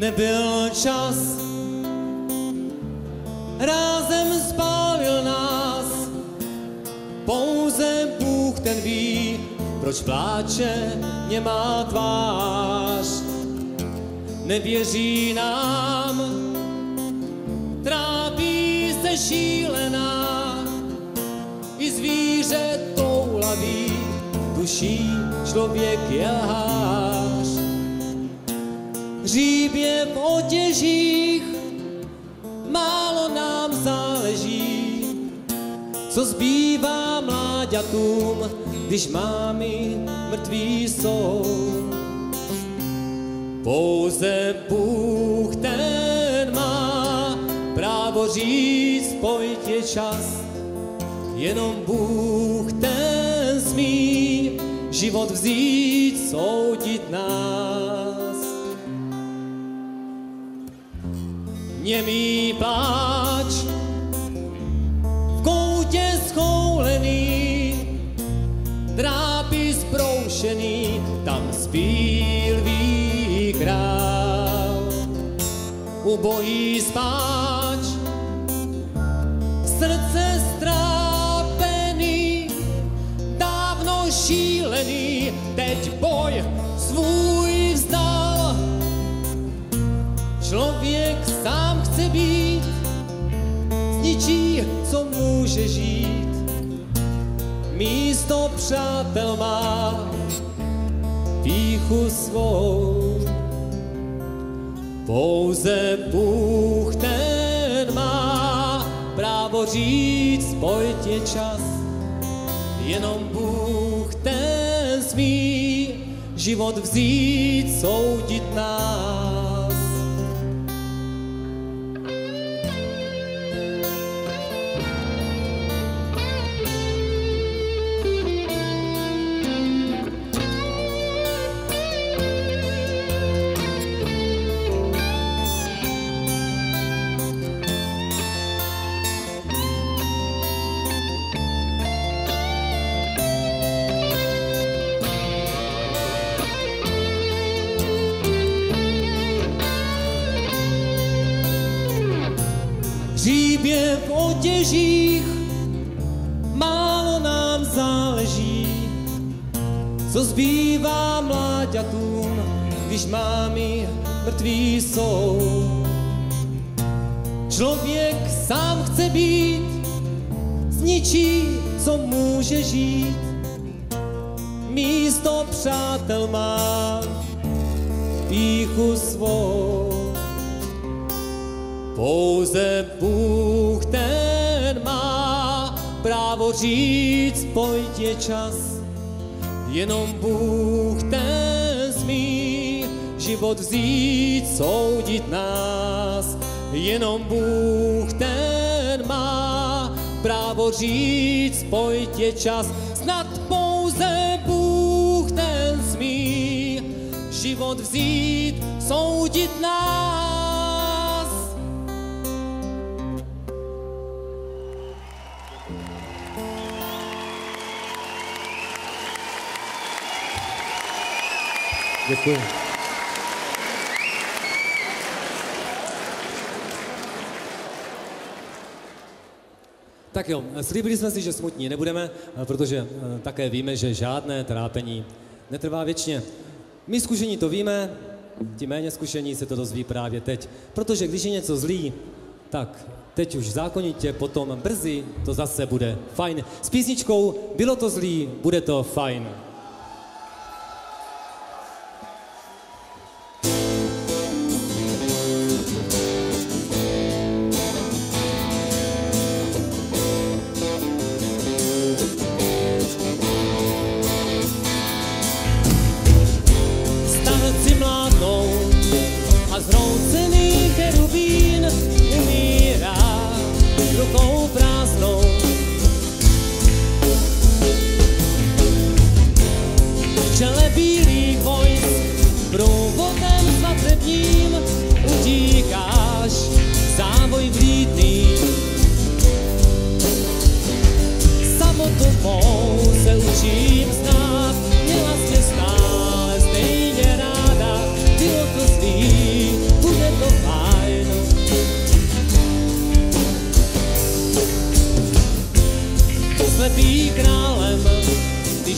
Nebyl čas, rázem spálil nás, pouze Bůh ten ví, proč pláče němá tvář. Nevěří nám, trápí se šílená, i zvíře toulaví, duší člověk je lhář. Hříb je v oděžích, málo nám záleží, co zbývá mláďatům, když mámy mrtví jsou. Pouze Bůh ten má právo říct, pojď je čas, jenom Bůh ten smí život vzít, soudit nás. Němý pláč v koutě schoulený, drápy zbroušený, tam spí lví král. Ubohý spáč, srdce strápený, dávno šílený, teď boj svůj vzdal. Člověk sám chce být, zničí, co může žít. Místo přátel má pýchu svou. Pouze Bůh ten má právo říct, pojď je čas. Jenom Bůh ten smí život vzít, soudit nás. Málo nám záleží, co zbývá mláďatům, když mámy mrtví jsou. Člověk sám chce být, zničí, co může žít. Místo přátel má pýchu svou. Pouze Bůh ten má právo říct, pojď je čas, jenom Bůh ten smí život vzít, soudit nás. jenom Bůh ten má právo říct, pojď čas, snad pouze Bůh ten smí život vzít, soudit nás. Děkuji. Tak jo, slíbili jsme si, že smutní nebudeme, protože také víme, že žádné trápení netrvá věčně. My zkušení to víme, ti méně zkušení se to dozví právě teď. Protože když je něco zlý, tak teď už zákonitě, potom brzy to zase bude fajn. S písničkou Bylo to zlý, bude to fajn.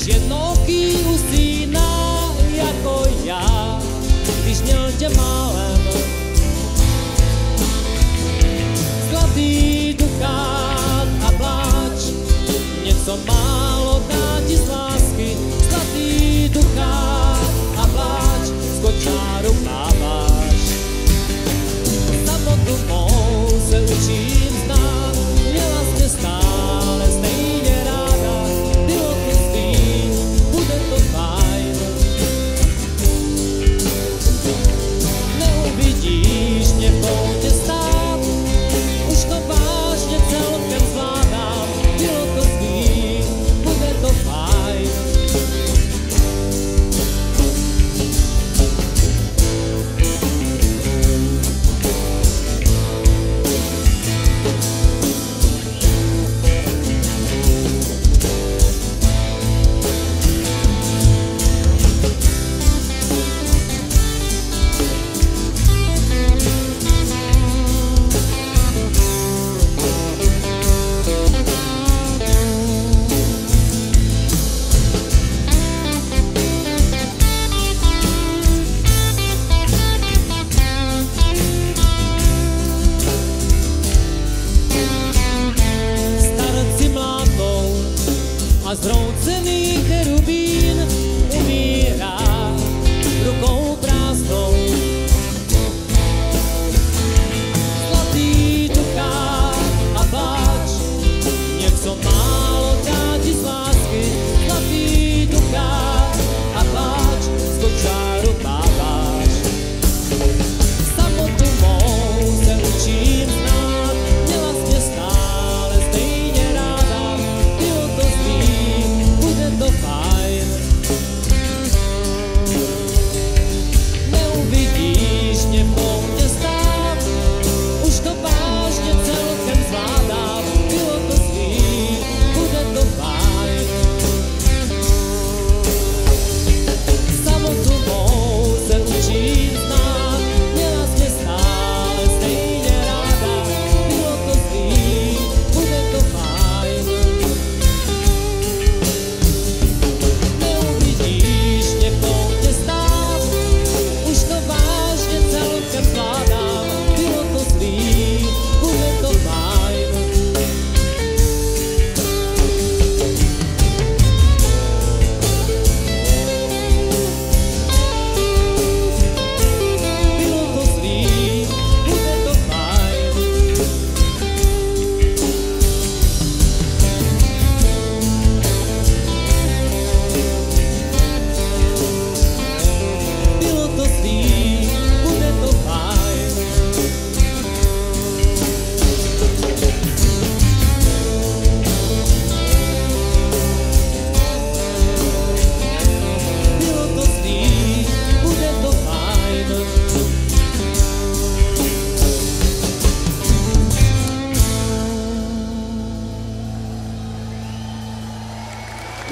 Jednou usíná jako já, když měl tě málem.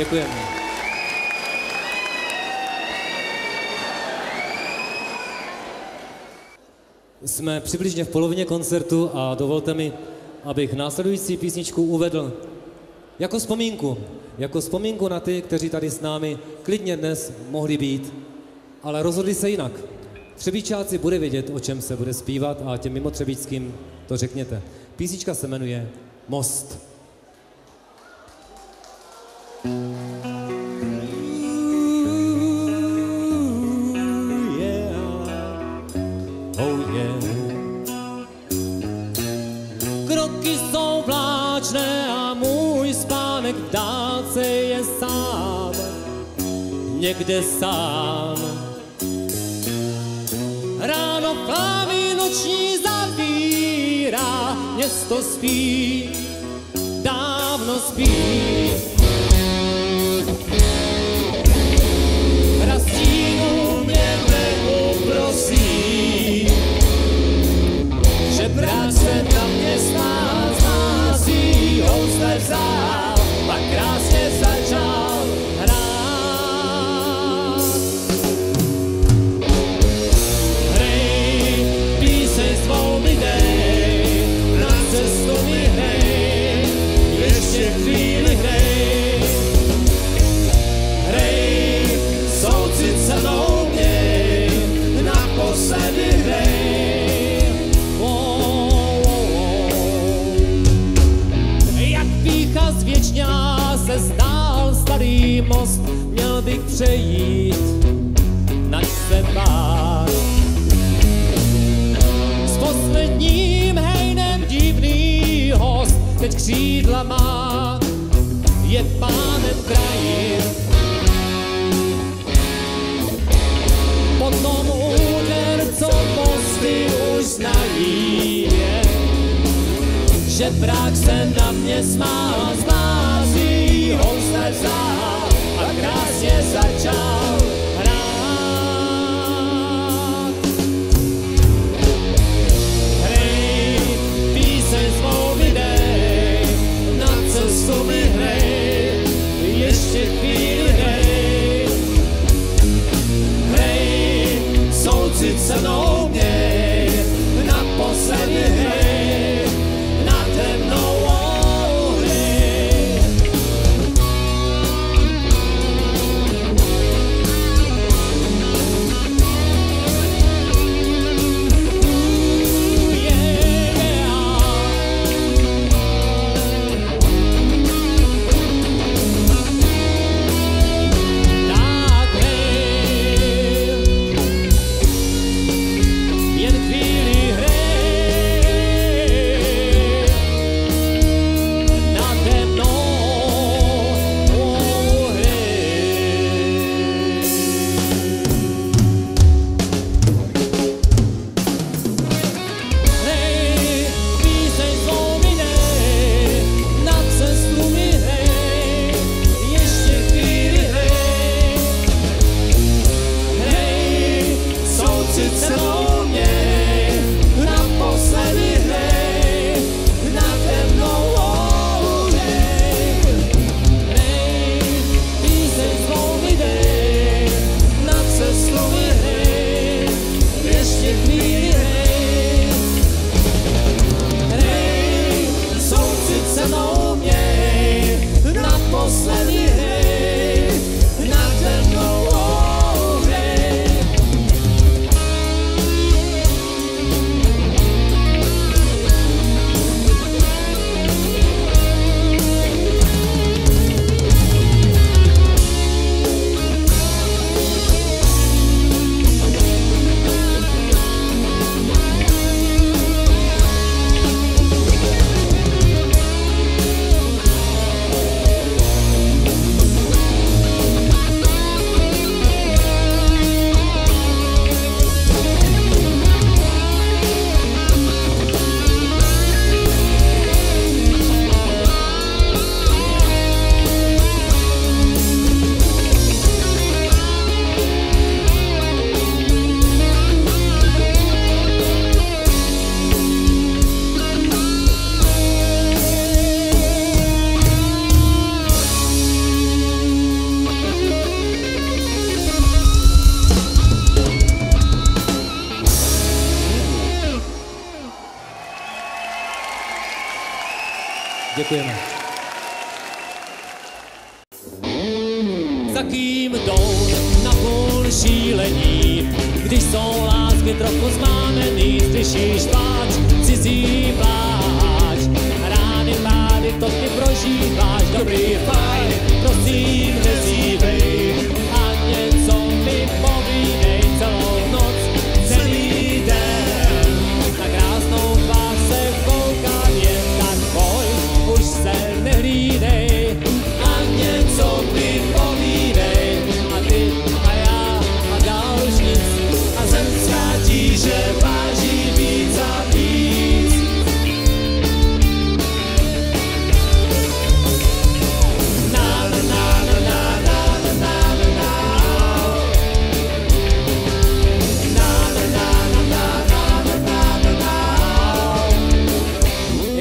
Děkujeme. Jsme přibližně v polovině koncertu a dovolte mi, abych následující písničku uvedl jako vzpomínku na ty, kteří tady s námi klidně dnes mohli být, ale rozhodli se jinak. Třebíčáci bude vědět, o čem se bude zpívat, a těm mimo třebíčským to řekněte. Písnička se jmenuje Most. Někde sám ráno pláví noční zavírá, město spí, dávno spí. Rastínu měme uprosí, že práce tam mě spát zmází, housle vzal, pak krásně začal. Starý most měl bych přejít, nač se bát. S posledním hejnem divný host teď křídla má, je pánem krajin. Potom úder, co mosty už znají, je, že vrák se na mě smál, zmází, housle vzal a krásně začal hrát. Hej, píseň svou mi dej, na cestu mi hej, ještě chvíli hej. Hej, soucit se mnou měj, naposledy hej. Děkujeme. Za kým jdou na půl šílení, když jsou lásky trochu zmánený, slyšíš pláč, cizí pláč, rány, pády, to ty prožíváš, dobrý fajn, prosím, nezívej a něco mi povídej celou noc, celý den, na krásnou tvář se koukám jen tak boj, už se nehlídej a něco mi povídej, a ty a já a další a zem zkrátí, že váží víc a víc.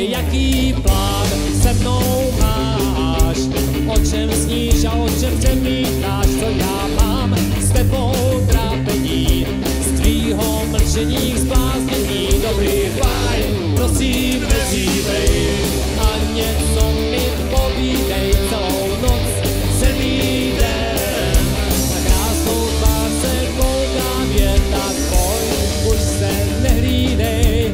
Jaký plán se mnou máš, o čem sníš a o čem přemýšláš, co já mám s tebou trápení, z tvýho mlčení zbláznění, dobrý fajn, prosím, nezívej a něco mi povídej celou noc, celý den, na krásnou tvář se koukám jen tak boj, už se nehlídej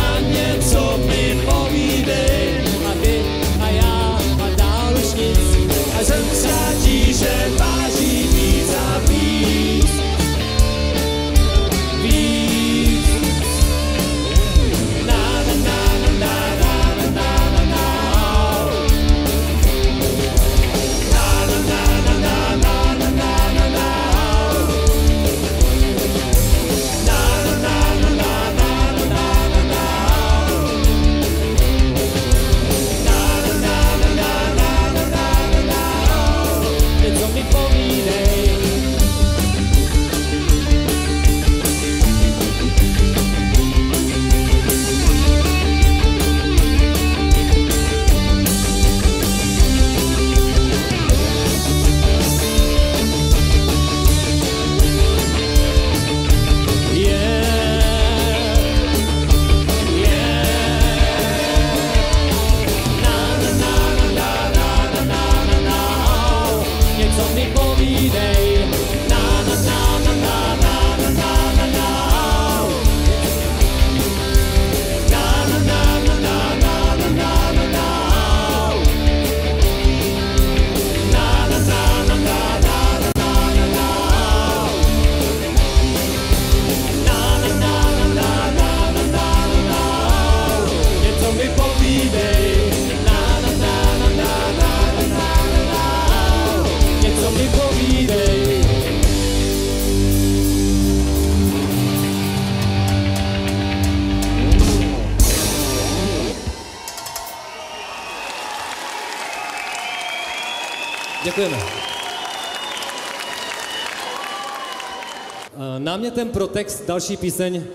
a něco mi povídej, a ty a já a dál už nic, a jsem přátí, že váží víc a víc, víc. Na na na na na na na na na na na na na na na na na na na něco mi povídej. Námětem pro text další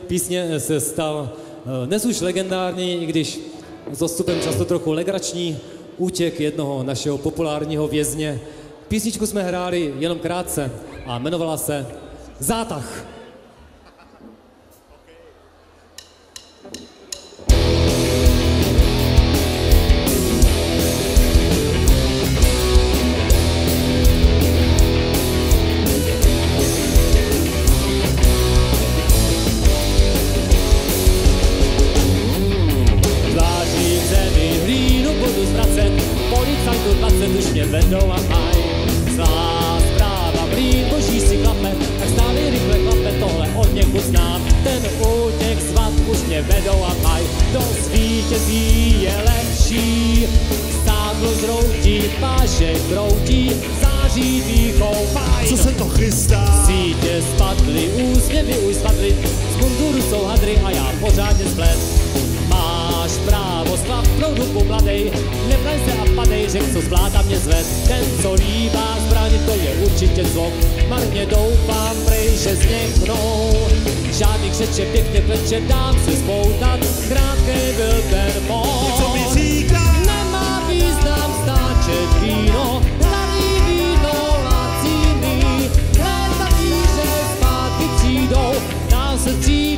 písně se stal dnes už legendární, i když s odstupem často trochu legrační, útěk jednoho našeho populárního vězně. Písničku jsme hráli jenom krátce a jmenovala se Zátah.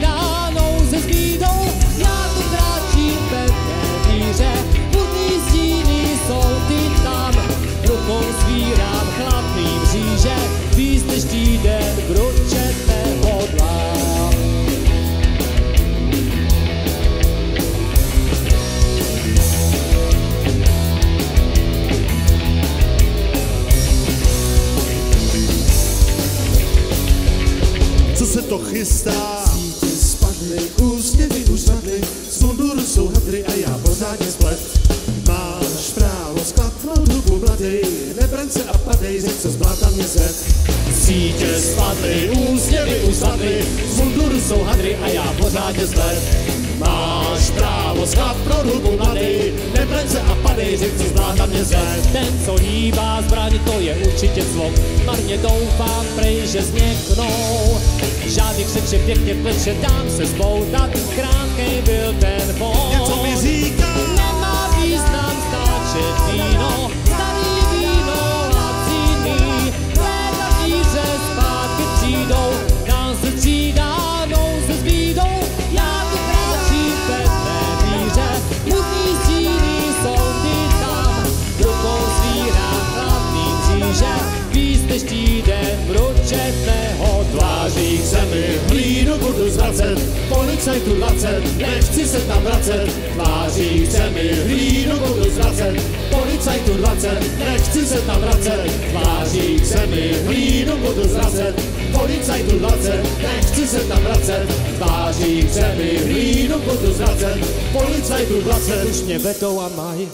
Dánou se zbídou, já tu kráčím pevné víře, budný zdí. chystá. Sítě spadly, úsměvy už vadly, z mundur jsou hadry a já pořádně splet. Máš právo sklapnout hubu mladej, nebraň se a padej, řek co zbláta mě zet. Sítě spadly, úsměvy už vadly, z mundur jsou hadry a já pořádně splet. Máš právo sklapnout hubu mladej, nebraň se a padej, řek co zbláta mě zet. Ten, co hýbá zbraň, to je určitě zlo, marně doufám, prej, že změknou. Žádný křeče pěkně pleče, dám se zboutat, krátkej byl ten von. Něco mi říká, nemá význam stáčet víno, starý víno laciný, léta víře zpátky přijdou, dám se střídá, se zbídou, já tu kráčím pevné víře, mutní stíny jsou ty tam, rukou svírá chladný kříže, výstež týden vručetného tváří k zemi, hlínu budu zvracet, policajtu 20, nechci se tam vracet, tváří k zemi, hlínu budu zvracet, policajtu 20, nechci se tam vracet, tváří k zemi, hlínu budu zvracet, policajtu 20, nechci se tam vracet, tváří k zemi, hlínu budu zvracet, policajtu 20, už mě vedou a mají.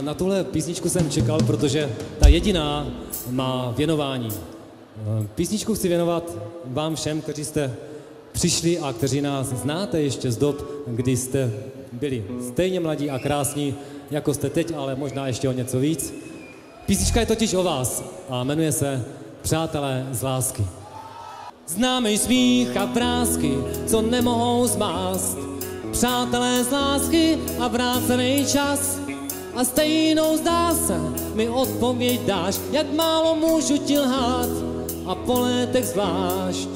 Na tuhle písničku jsem čekal, protože ta jediná má věnování. Písničku chci věnovat vám všem, kteří jste přišli a kteří nás znáte ještě z dob, kdy jste byli stejně mladí a krásní, jako jste teď, ale možná ještě o něco víc. Písnička je totiž o vás a jmenuje se Přátelé z lásky. Známe smích a vrásky, co nemohou zmást. Přátelé z lásky a vrácený čas. A stejnou zdá se, mi odpověď dáš, jak málo můžu ti lhát a po létech zvlášť.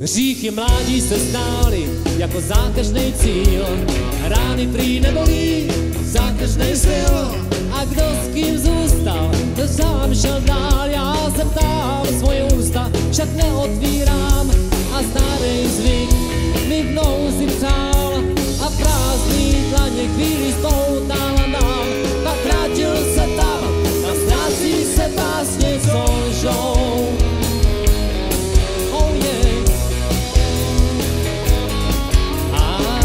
Hříchy mládí se stály jako zákeřnej cíl, rány prý nebolí, zákeřnej sil. A kdo s kým zůstal, kdo sám šel dál, já se ptám svoje ústa, však neotvírám. A starý zvyk mi v nouzi přál a prázdný dlaně chvíli spoutal a nám. Pak vrátil se tam a ztrácí se básně s lžou. Oh yeah. Ah.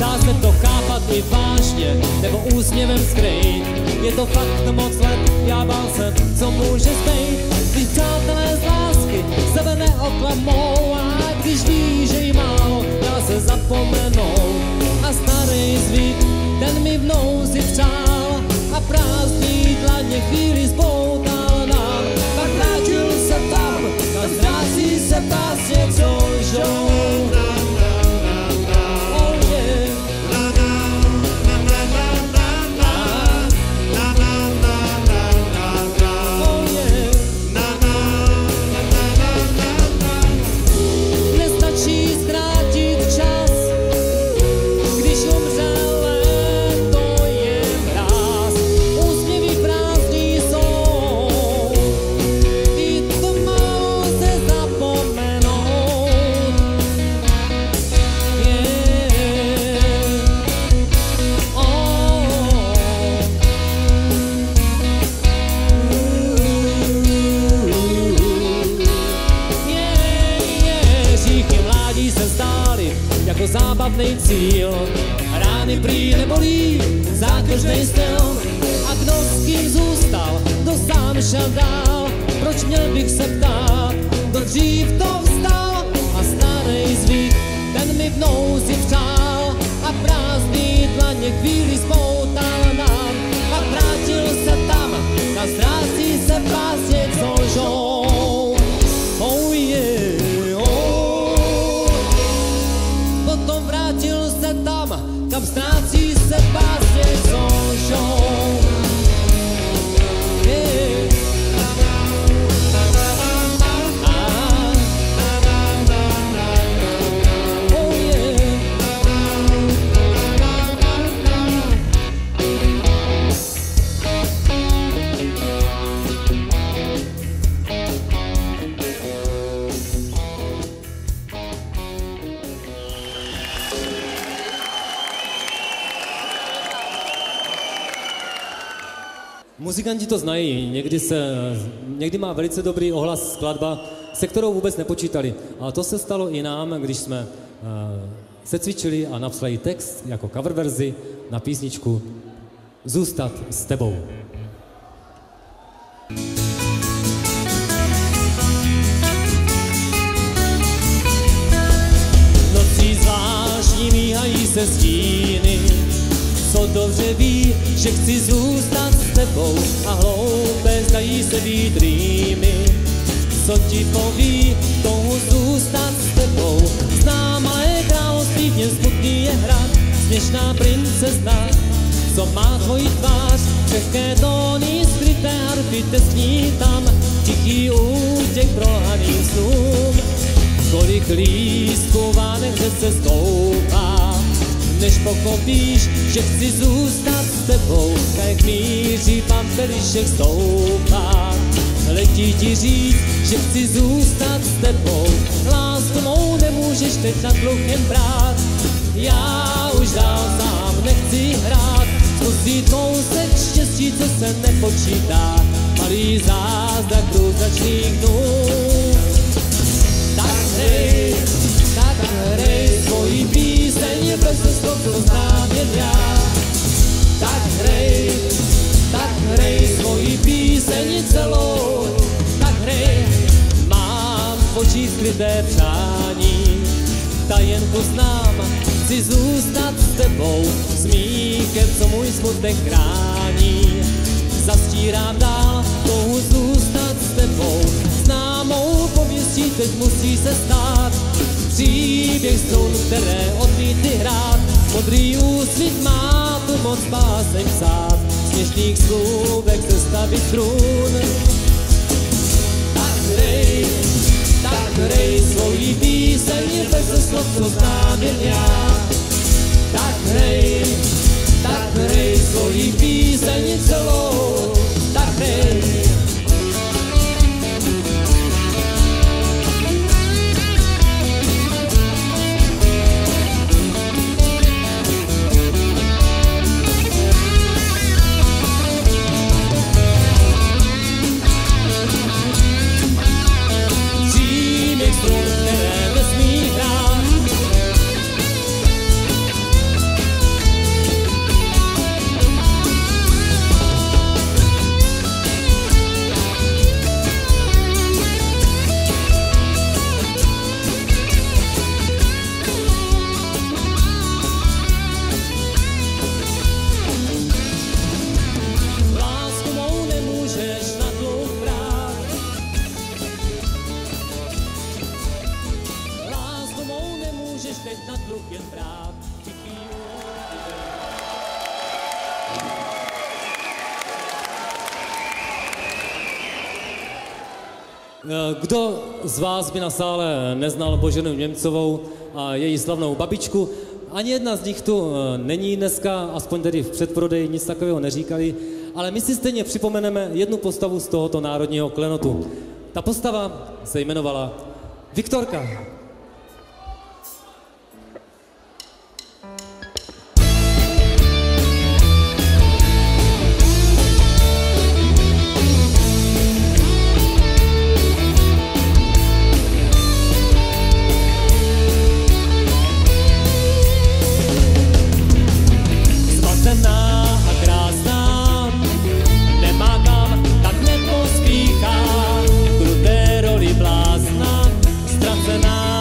Dá se to chápat i vážně, nebo úsměvem skrýt. Je to fakt moc let, já bál se, co může stejt. Když přátelé z lásky sebe neoklamou, a když ví, že jí málo, dá se zapomenou. A starý zvyk, ten mi v nouzi přál a prázdný dlaně chvíli spoutal nám. Pak vrátil se tam a ztrácí se pásně, co lžou. Zábavnej cíl, rány prý nebolí, zákeřnej styl. A kdo s kým zůstal, kdo sám šel dál, proč měl bych se ptát, kdo dřív to vzdal. A starý zvyk, ten mi v nouzi přál a prázdný dlaně chvíli spoutal nám. A vrátil se tam a ztrácí se pásně s lžou. Oh yeah. Vrátil se tam, kam ztrácí se básně s lžou. Muzikanti to znají, někdy má velice dobrý ohlas skladba, se kterou vůbec nepočítali. A to se stalo i nám, když jsme se cvičili a napsali text jako cover verzi na písničku Zůstat s tebou. Nocí zvláštní míhají se stíny, co dobře ví, že chci zůstat s tebou, a hloupé zdají se být rýmy, co ti poví, touhu zůstat s tebou. Známa je království, mě smutný je hrad, směšná princezna, co má tvoji tvář, křehké tóny, skryté harfy, te sní tam, tichý útěk prohaným snům. Kolik lístků vánek se stoupá, než pochopíš, že chci zůstat s tebou. Jak míří pampelišek stoupá, letí ti říct, že chci zůstat s tebou. Lásku mou nemůžeš teď nad luchem brát, já už dál sám nechci hrát. Zkusí kousek štěstí, co se nepočítá, malý zázrak průzračných dnů. Tak hrej svoji píseň, bez to znám jen já. Tak hrej svoji píseň celou, tak hrej. Mám v očích skryté přání, tajenku znám, chci zůstat s tebou. Smíchem, co můj smutek krání, zastírám dál, touhu zůstat s tebou. Známou pověstí teď musí se stát, příběh strun, které odmítli hrát. Modrý úsvit má tu moc báseň psát, směšných slůvek sestavit trůn. Tak hrej svojí píseň, bez slov, co znám jen já. Tak hrej svojí píseň celou, tak hrej. Kdo z vás by na sále neznal Boženu Němcovou a její slavnou babičku? Ani jedna z nich tu není dneska, aspoň tedy v předprodeji nic takového neříkali, ale my si stejně připomeneme jednu postavu z tohoto národního klenotu. Ta postava se jmenovala Viktorka. Ztracená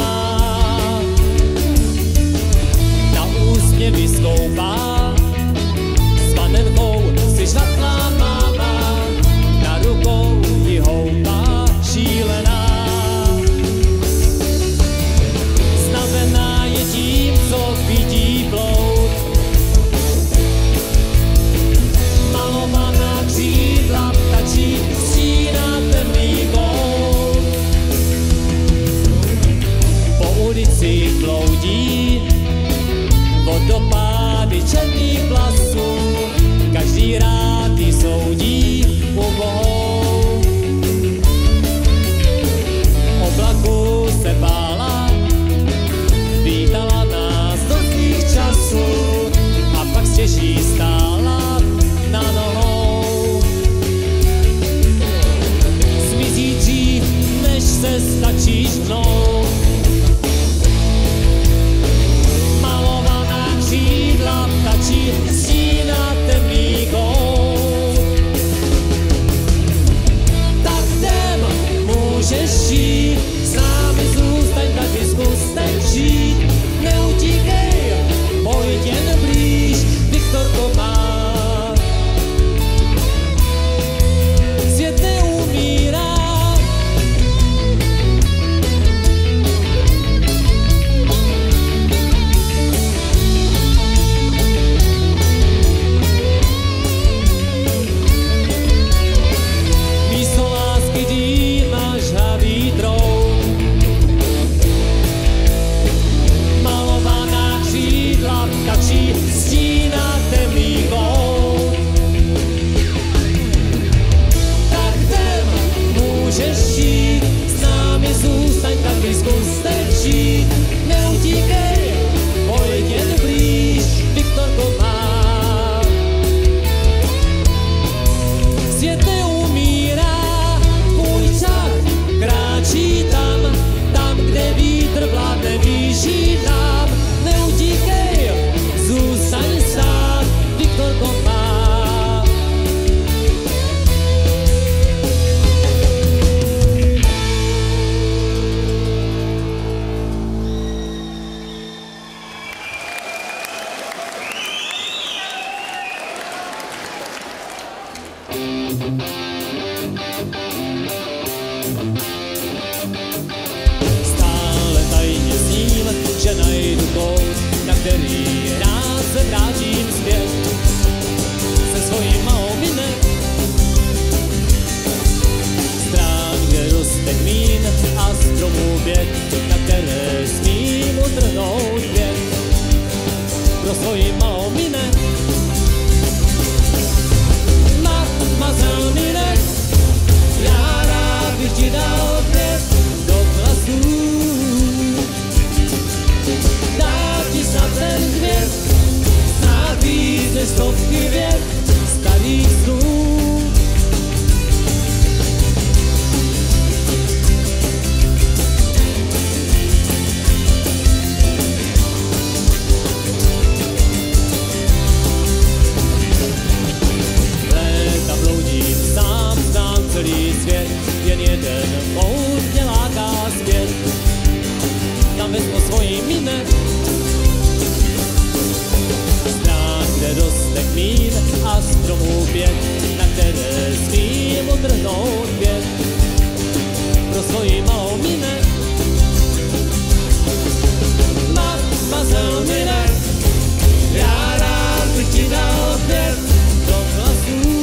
Stále tajně sním, že najdu kout, na který rád se vrátím zpět se svojím malou minek. Strán, kde roste kmín a stromů běh, na které smím utrhnout věk pro svoji malou minek. Mazel minek, já rád bych ti dal krev do vlasů. Dám ti snad ten květ, snad víc než stovky vět starých snů. Svět, jen jeden pout mě láká zpět, tam vezmu svojí minek. Strán, kde roste kmín a stromů pět, na které smím odrhnout pět pro svoji malou minek. Mazel minek, já rád bych ti dal pět do vlasů.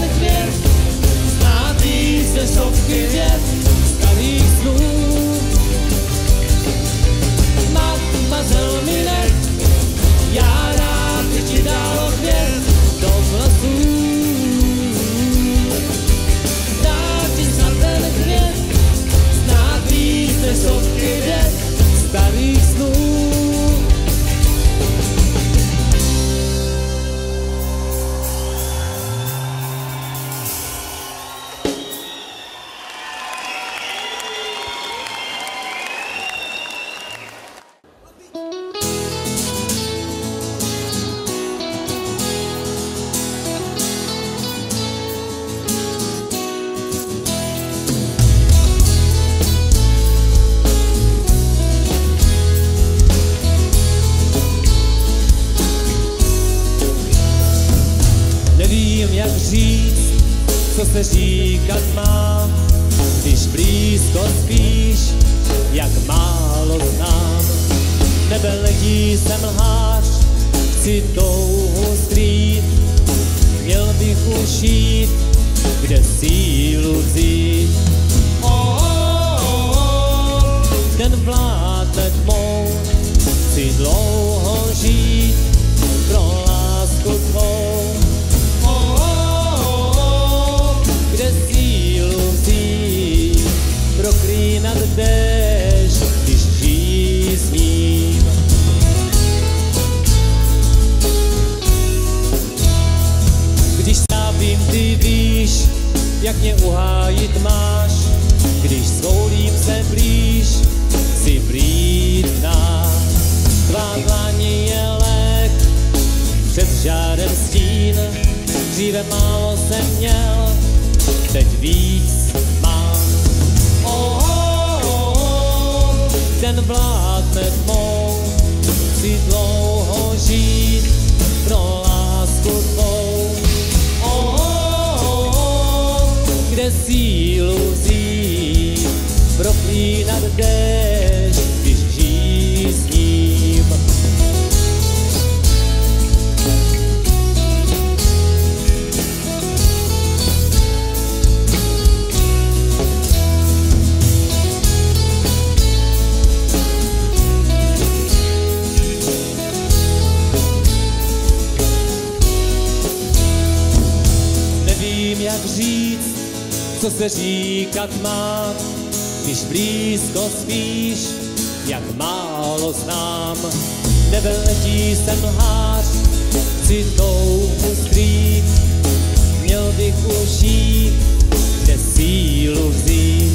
Ten květ, znát jí se stovky vět starých snů. Mazel minek, já rád bych ti dal květ do vlasů. Dát ti za ten květ, znát jí se stovky vět starých snů. Říkat mám, když blízko spíš, jak málo znám. Nebeleký jsem lhář, chci touhu skrýt, měl bych už jít, kde sílu vzít. Den vládne tmou, chci dlouho žít, pro lásku tvou. Proklínat déšť, když žijí s ním. Když trápím, ty víš, jak mě uhájit máš. Když zvolím se blíž, jsi vlídná. Tvá dlaní je lék, před žádem stín. Dříve málo jsem měl, teď víc. Ten vládne tmou, chci dlouho žít pro lásku tvou. Kde sílu vzít, proklínat déšť, když žijí s ním. Říct, co se říkat mám, když blízko spíš, jak málo znám. Neveletí jsem lhář, chci touhu skrýt, měl bych už jít, kde sílu vzít.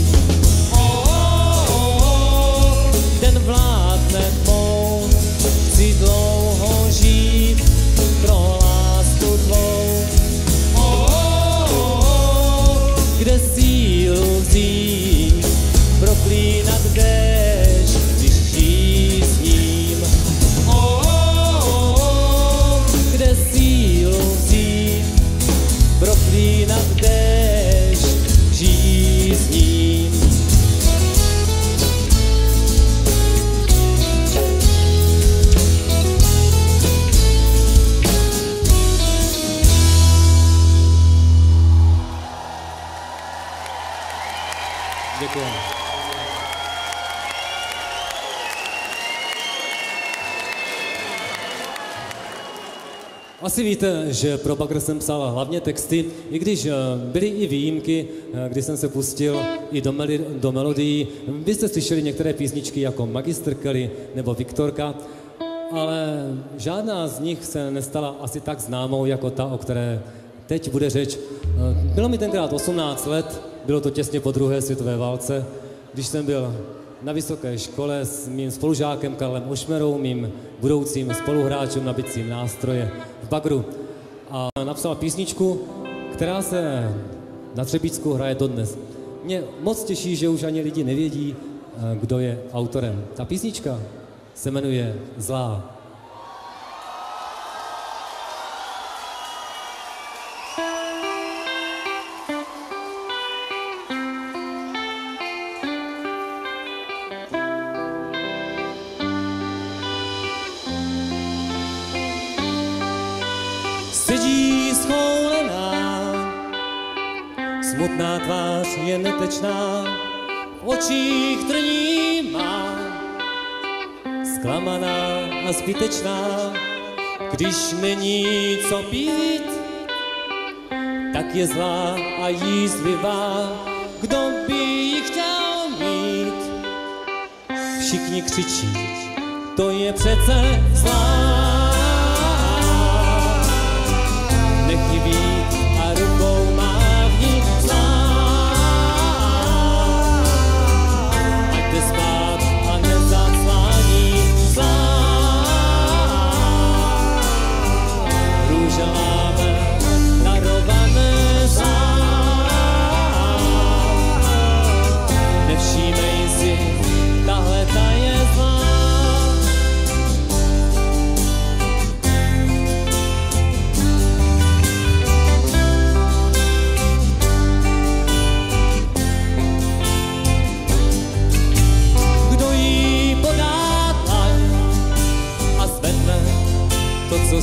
Ten vládne tmou, chci dlouho žít, pro lásku tvou. Kde sílu vzít, proklínat déšť, když žijí s ním. Kde Asi víte, že pro Bagr jsem psal hlavně texty, i když byly i výjimky, kdy jsem se pustil i do melodií. Vy jste slyšeli některé písničky jako Magister Kelly nebo Viktorka, ale žádná z nich se nestala asi tak známou jako ta, o které teď bude řeč. Bylo mi tenkrát 18 let, bylo to těsně po druhé světové válce, když jsem byl na vysoké škole s mým spolužákem Karlem Ošmerou, mým budoucím spoluhráčem na bicím nástroje v Bagru. A napsal písničku, která se na Třebíčsku hraje dodnes. Mě moc těší, že už ani lidi nevědí, kdo je autorem. Ta písnička se jmenuje Zlá. Smutná tvář je netečná, v očích trní má, zklamaná a zbytečná, když není co pít, tak je zlá a jízlivá, kdo by ji chtěl mít. Všichni křičí, to je přece zlá, nech ji být a rukou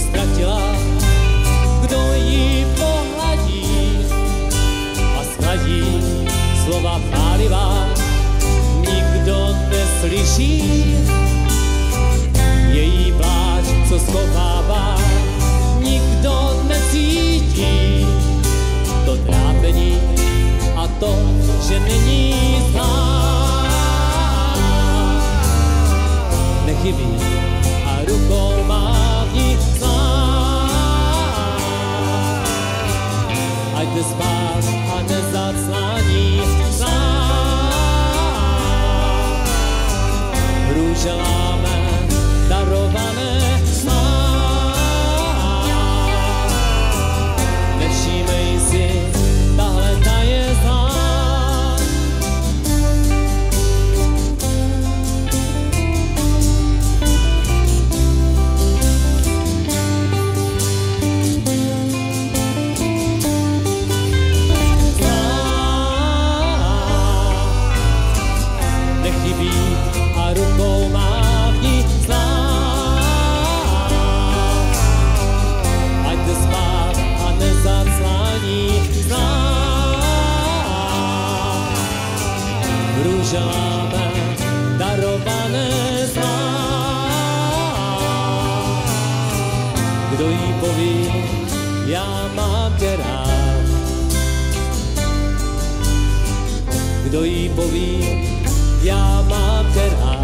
ztratila, kdo ji pohladí a skladí slova pálivá, nikdo neslyší. Její pláč, co schovává, nikdo necítí. To trápení a to, že není zlá, nechybí a rukou má. Ať jde spát a nezaclání zlá, růže láme, darované má, nevšímej si, tahle ta je zlá. Želáme darované zlá, kdo jí poví, já mám tě rád. Kdo jí poví, já mám tě rád.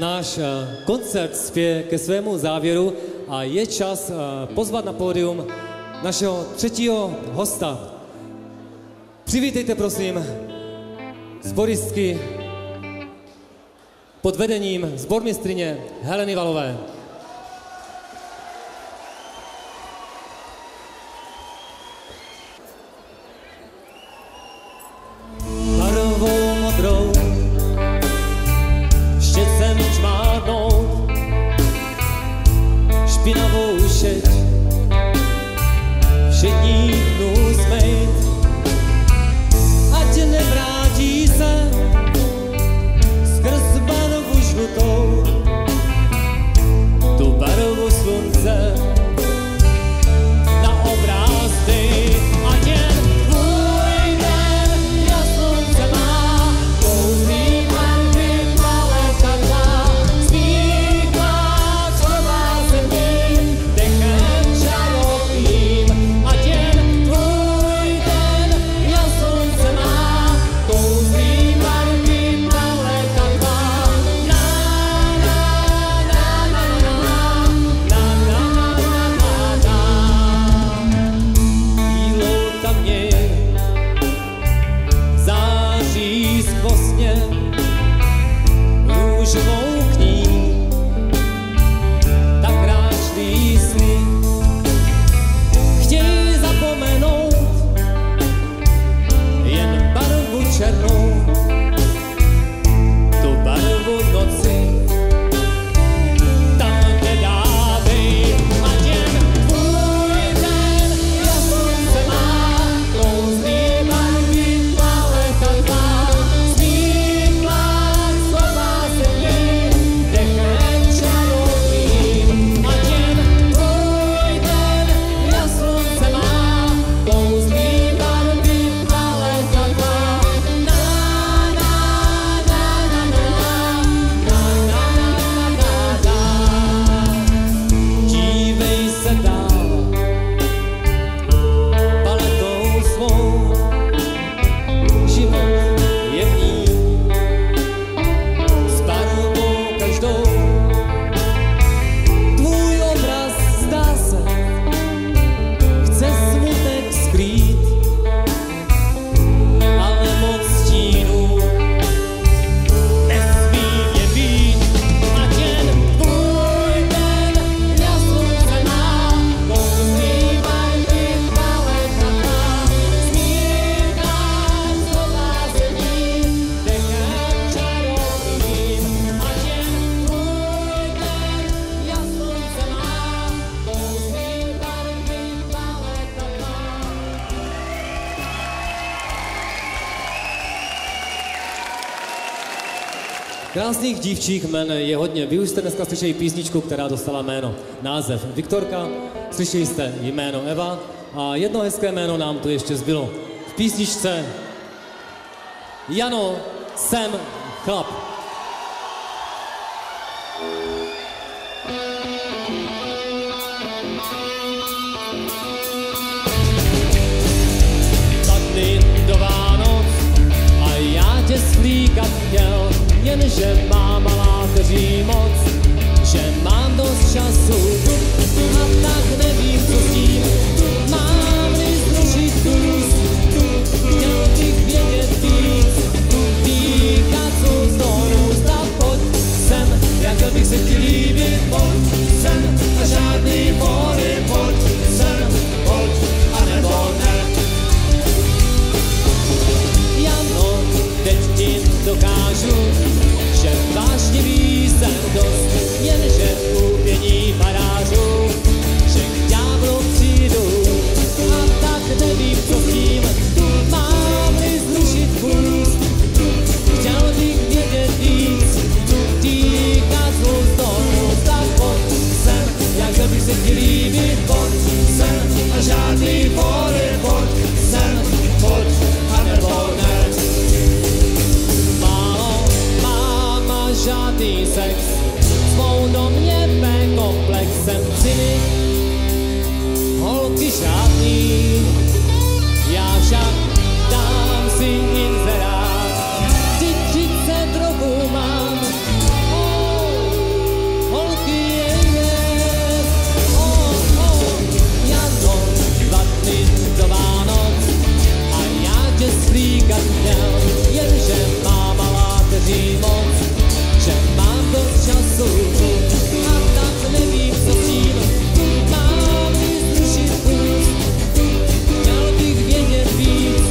Náš koncert spěje ke svému závěru a je čas pozvat na pódium našeho třetího hosta. Přivítejte prosím sboristky pod vedením sbormistryně Heleny Valové. černou, tu barvu noci, tam nedávej a těm tvůj den, slunce má, klouzný barvy, paleta tvá, smítlá, slova zemí, dechem čarovným. A těm tvůj den, slunce má, klouzný barvy, paleta tvá, na dívej se dál paletou svou, život je v ní s barvou každou, tvůj obraz zdá se chce smutek skrýt, ale moc stínů nesmí mě být. Ať jen tvůj den na slunce má, kouzní barvy paleta má, smírná slova zemí, dechem čarovným. Ať jen tvůj den na slunce má, kouzní barvy paleta má. Krásných dívčích jmen je hodně. Vy už jste dneska slyšeli písničku, která dostala jméno. Název Viktorka, slyšeli jste jméno Eva a jedno hezké jméno nám tu ještě zbylo. V písničce Jano, jsem chlap. Dva dny do Vánoc a já tě svlíkat chtěl, jenže má malá dři moc, že mám dost času a tak nevím, co s tím. Mám-li zrušit kus, chtěl bych vědět víc, týkat svou zónu, zda pojď sem, jak bych se ti líbit, pojď sem, a žádný bory, pojď sem, pojď, anebo ne. Jano, teď ti dokážu, že vášnivý jsem dost, jenže u pění parážů, že k ďáblu přijdu a tak nevím, co s tím. Mám-li zrušit kus, chtěl bych vědět víc, týkat svou zónu, tak pojď sem, jak bych se ti líbit, pojď sem, a žádný bory, pojď sem, pojď, anebo ne. Žádný sex, svou do mě mé komplexem ciny, holky žádný, já však dám si inzerát, cítit se drogu mám, oh, holky je, oh, oh, Jano, dva dny do Vánoc a já tě slíkat měl, jenže má malá dři moc, že mám dost času a tak nevím, co s tím. Mám-li zrušit kus, měl bych vědět víc,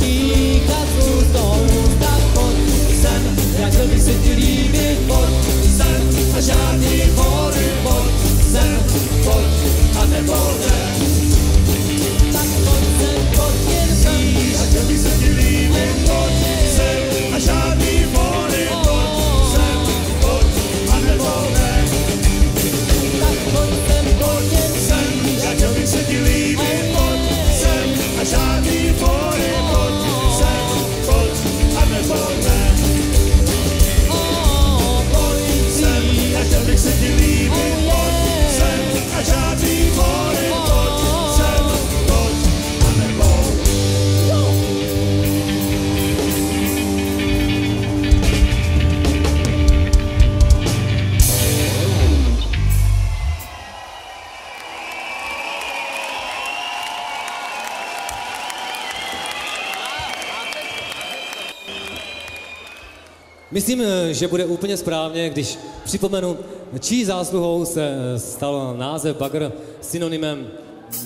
týkat svou zónu, tak pojď sem, jak bych se ti líbit, pojď sem, a žádný bory, pojď sem, pojď, anebo ne. Tak pojď sem, pojď jen víc, jak bych se ti líbit, pojď sem, a žádný bory, pojď Myslím, že bude úplně správně, když připomenu, čí zásluhou se stal název Bagr synonymem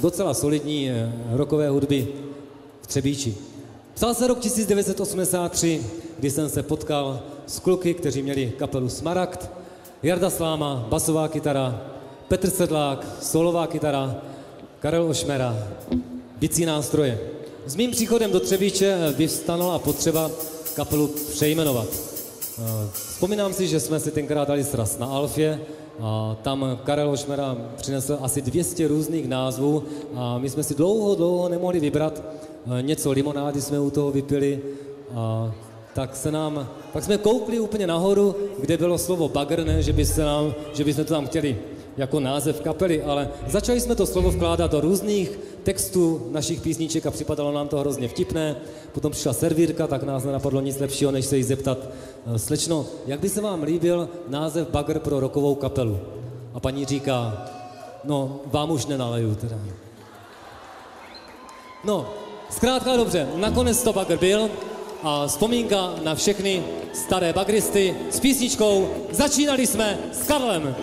docela solidní rockové hudby v Třebíči. Psal se rok 1983, kdy jsem se potkal s kluky, kteří měli kapelu Smaragd. Jarda Sláma, basová kytara, Petr Sedlák, solová kytara, Karel Ošmera, bicí nástroje. S mým příchodem do Třebíče vyvstala potřeba kapelu přejmenovat. Vzpomínám si, že jsme si tenkrát dali sraz na Alfě a tam Karel Ošmera přinesl asi 200 různých názvů a my jsme si dlouho nemohli vybrat. Něco limonády jsme u toho vypili a tak jsme koukli úplně nahoru, kde bylo slovo bagr, ne, že by jsme to tam chtěli jako název kapely, ale začali jsme to slovo vkládat do různých textů našich písniček a připadalo nám to hrozně vtipné. Potom přišla servírka, tak nás nenapadlo nic lepšího, než se jí zeptat: slečno, jak by se vám líbil název bagr pro rokovou kapelu? A paní říká: no, vám už nenaleju teda. No, zkrátka dobře, nakonec to bagr byl a vzpomínka na všechny staré bagristy s písničkou Začínali jsme s Karlem.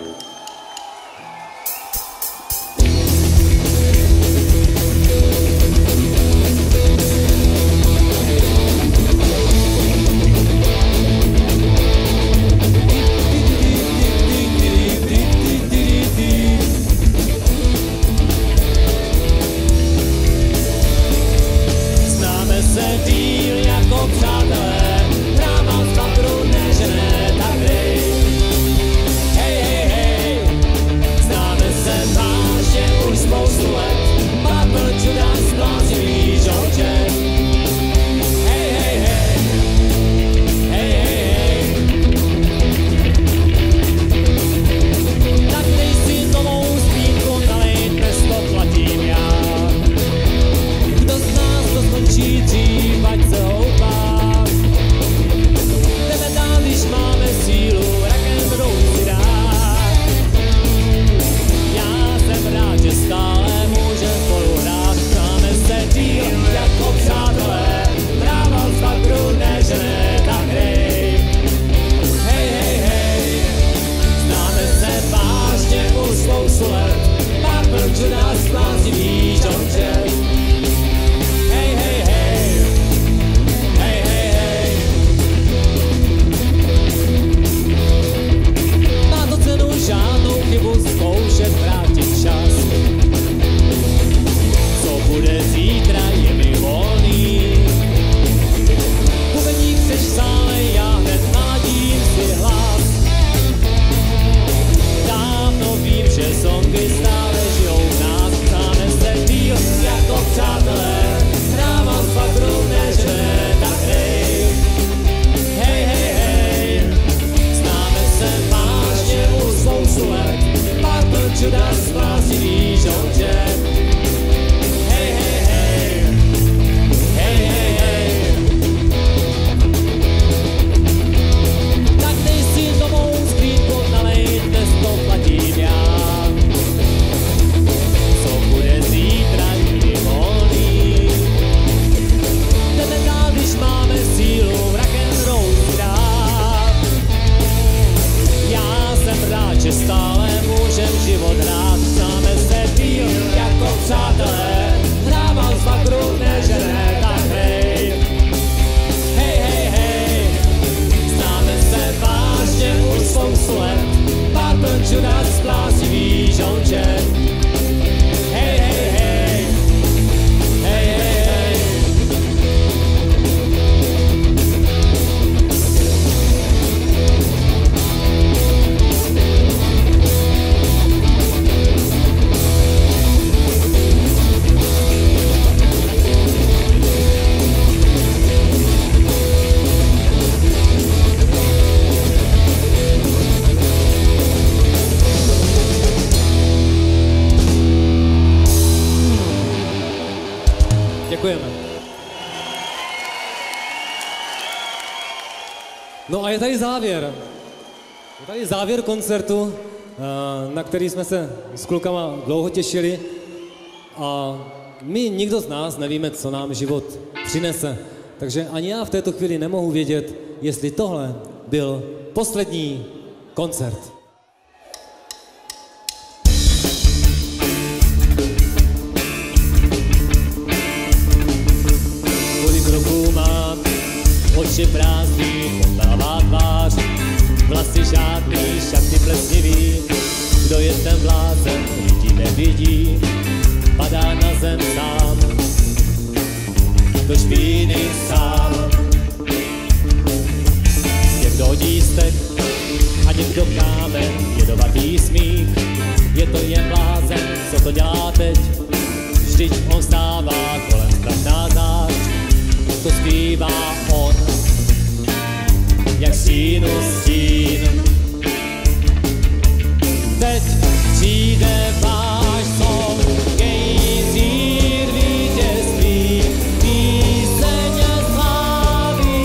Je tady závěr. Je tady závěr koncertu, na který jsme se s klukama dlouho těšili. A my nikdo z nás nevíme, co nám život přinese. Takže ani já v této chvíli nemohu vědět, jestli tohle byl poslední koncert. Kolik roků uši prázdný, podává tvář, vlasy žádný, šaty plesnivý. Kdo je ten blázen, lidi nevidí, padá na zem sám, do špíny sám. Někdo dístek a někdo kámen, jedovatý smích, je to jen blázen, co to dělá teď, vždyť on stává kolem strašná zář, to zpívá on, jak stínu stín. Teď přijde váš soud, gejzír vítězství, píseň slávy,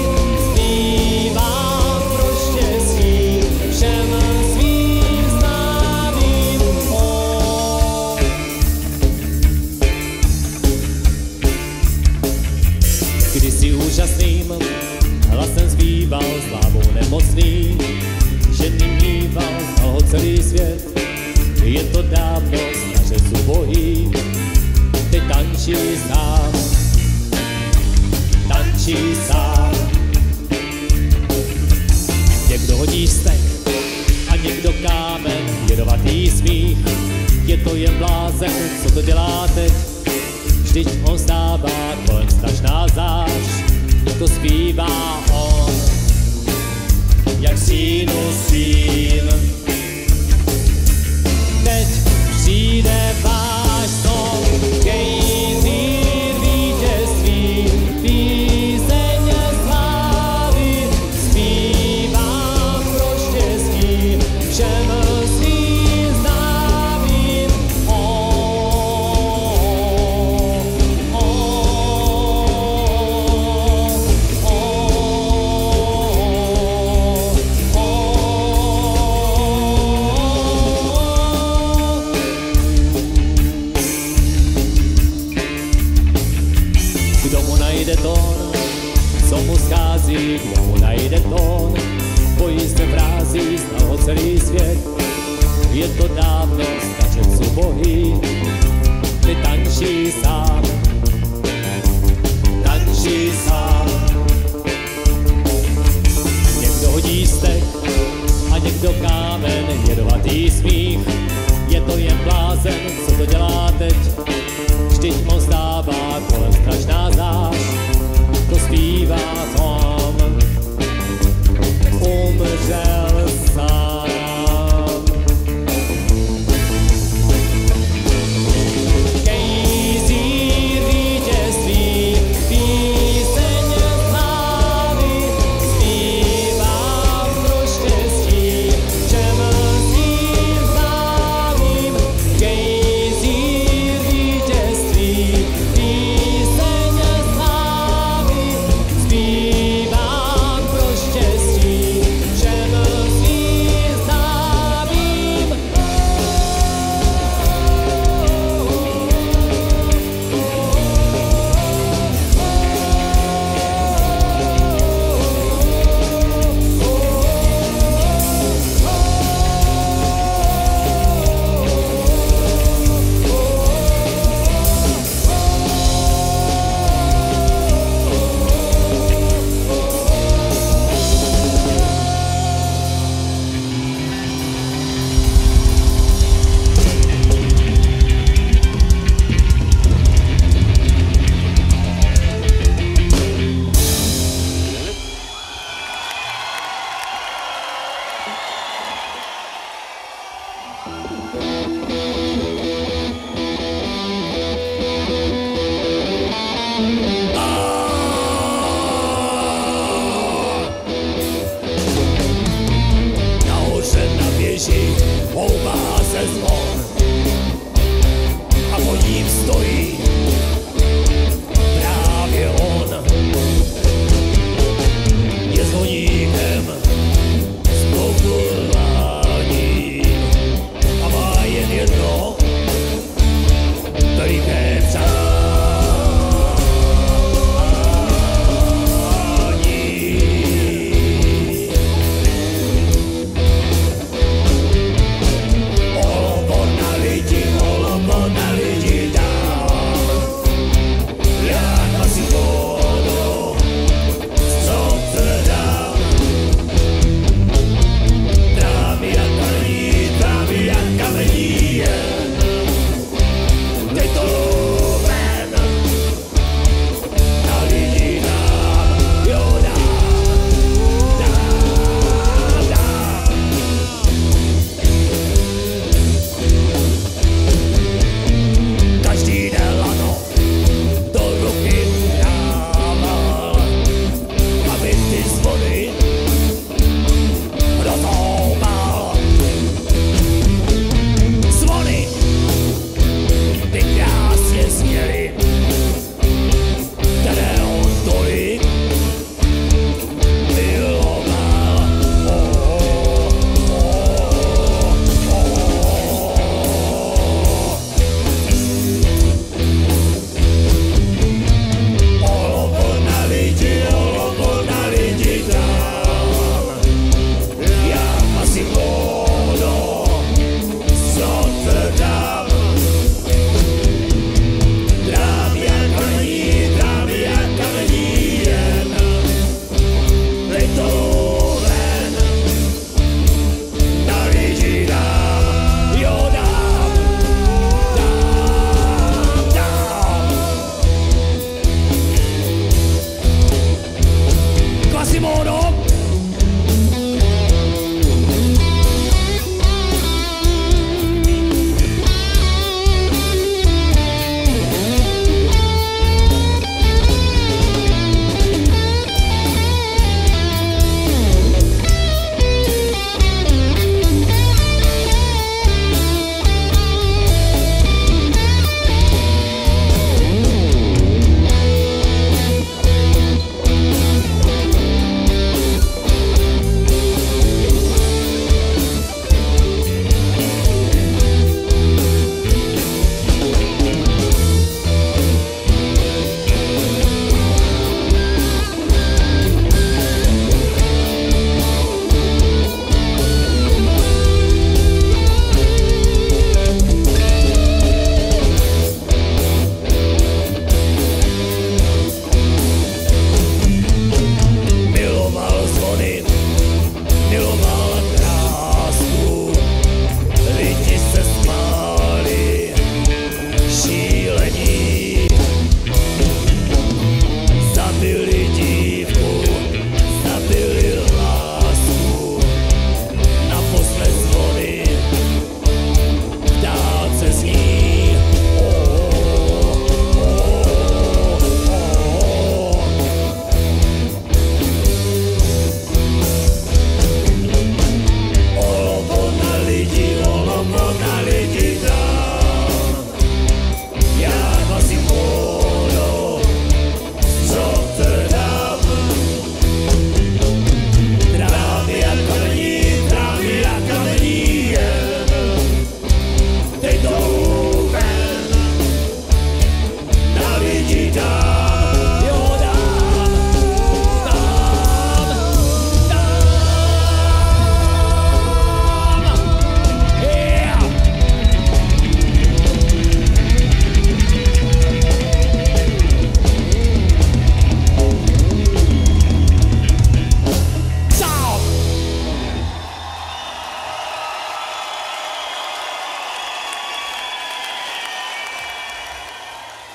zpívám pro štěstí, všem svým známým on. Když si úžasným hlasem zpíval slávou nemocný, že tím mýval, znal ho celý svět. Je to dávno, snaže subohý, teď tančí sám, tančí sám. Někdo hodí stek a někdo kámen, jedovatý smích, je to jen blázen, co to dělá teď, vždyť on stává kolem strašná zář, to zpívá on, jak sínu sín. Teď přijde váš soud, gejzír vítězství, píseň slávy, zpívám pro štěstí, všem svým známým Kdo mu najde tón, bojí se vrází, znal ho celý svět. Je to dávno, stačen subohý, ty tančí sám, tančí sám. Někdo hodí stek a někdo kámen, jedovatý smích, je to jen blázen, co to dělá teď, vždyť moc dává kolem strašná zář, to zpívá on. Umřel sám. Gejzír vítězství, píseň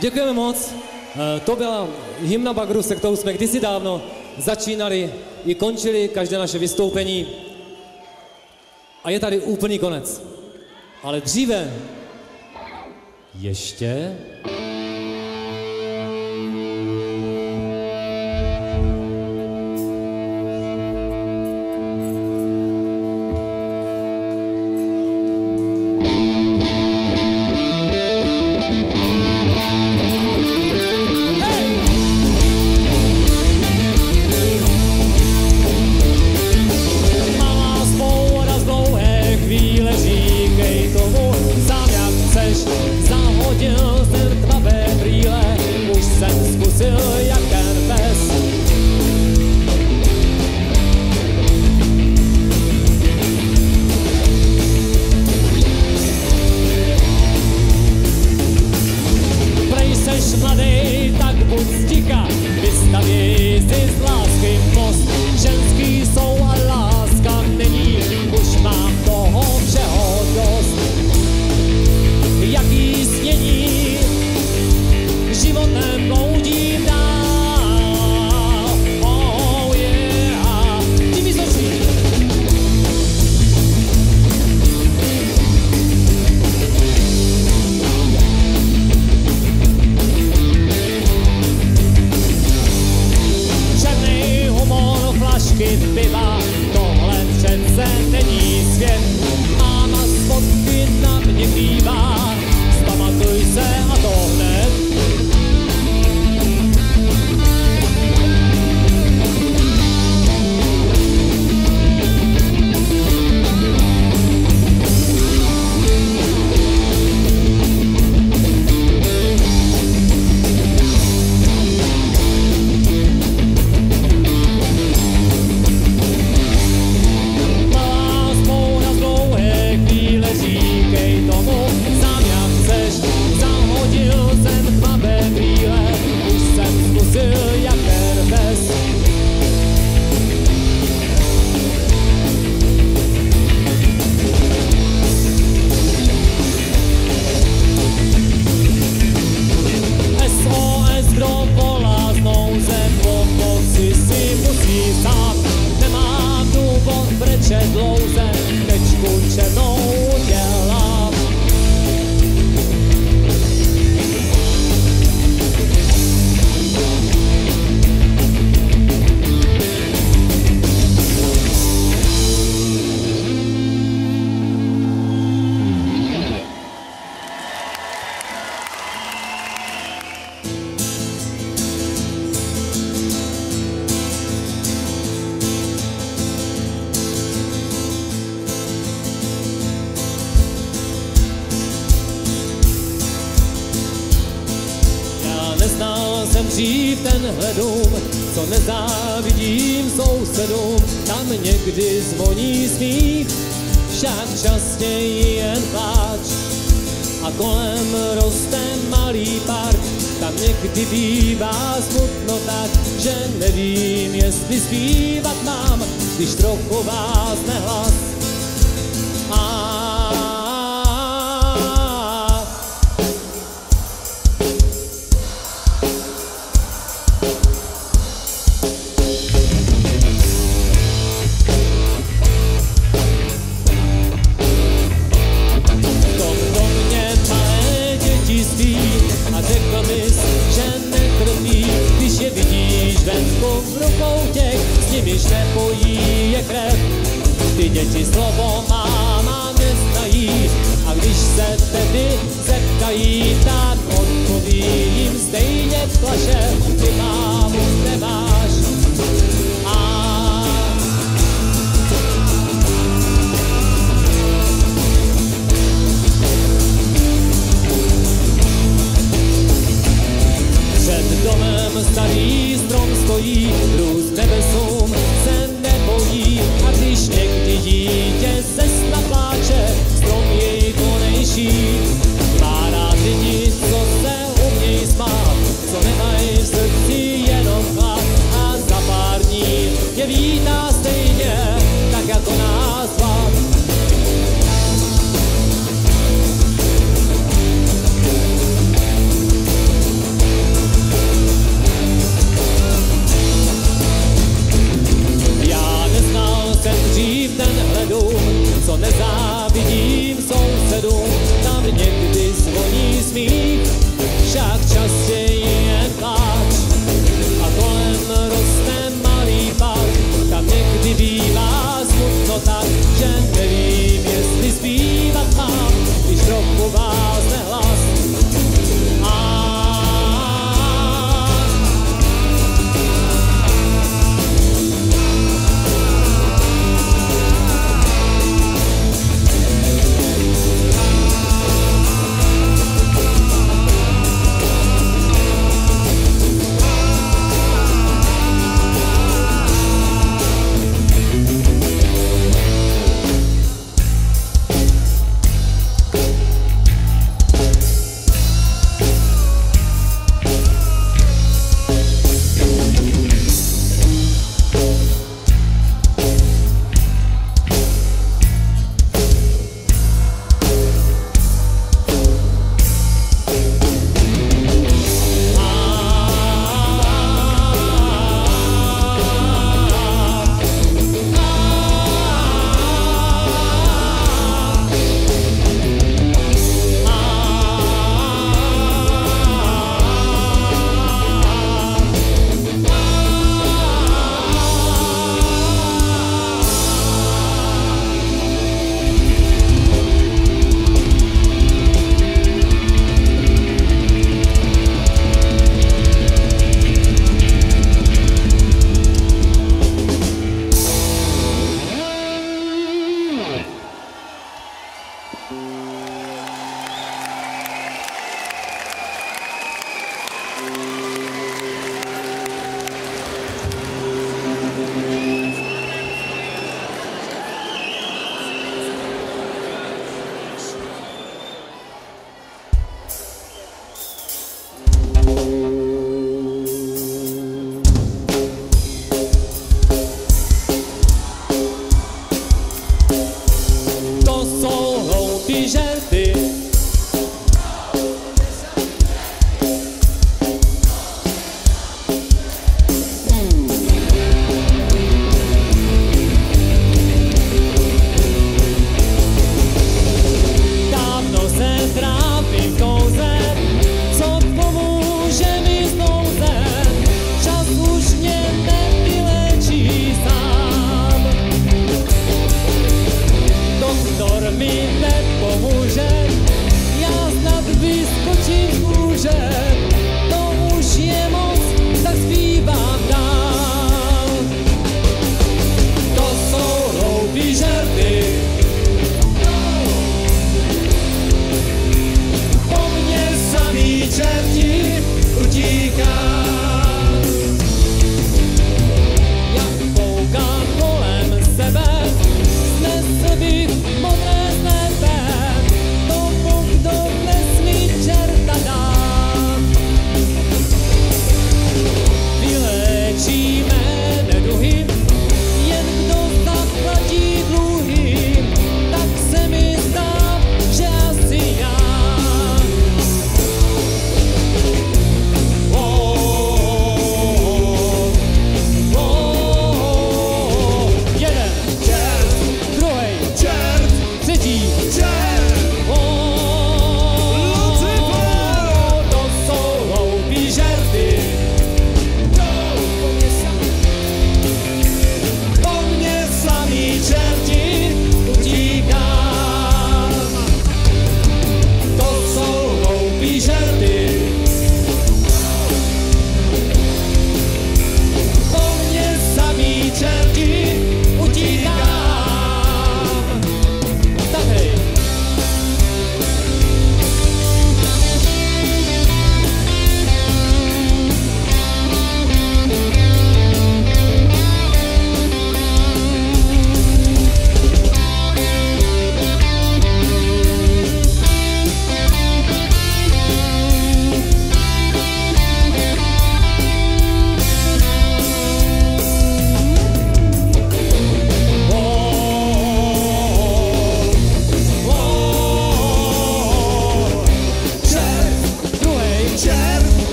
Děkujeme moc. To byla hymna Bagru, se kterou jsme kdysi dávno začínali i končili každé naše vystoupení. A je tady úplný konec. Ale dříve ještě...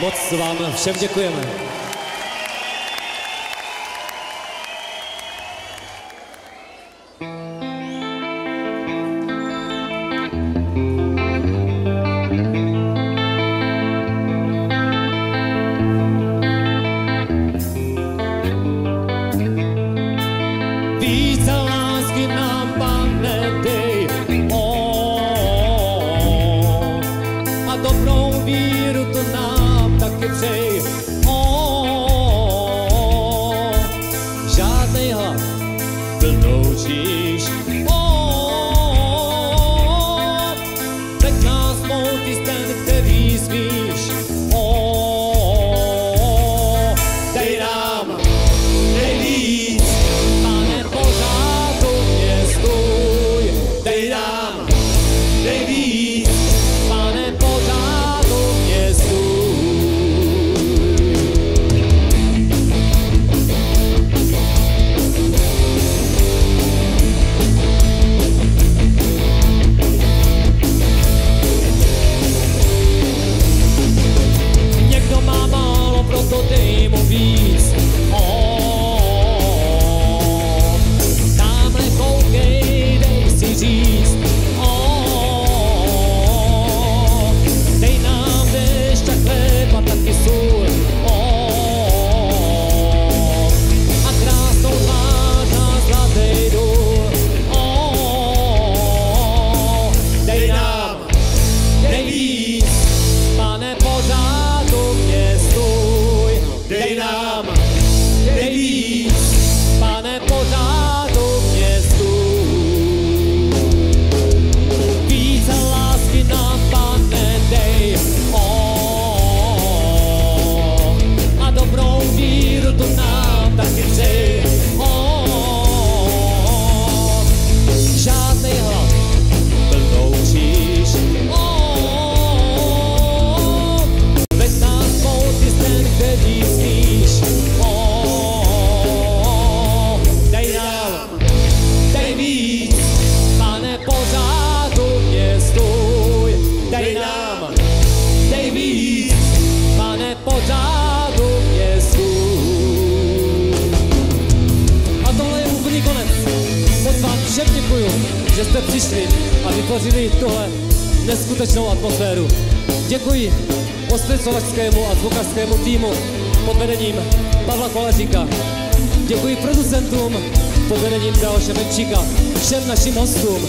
Moc vám všem děkujeme. Všem našim hostům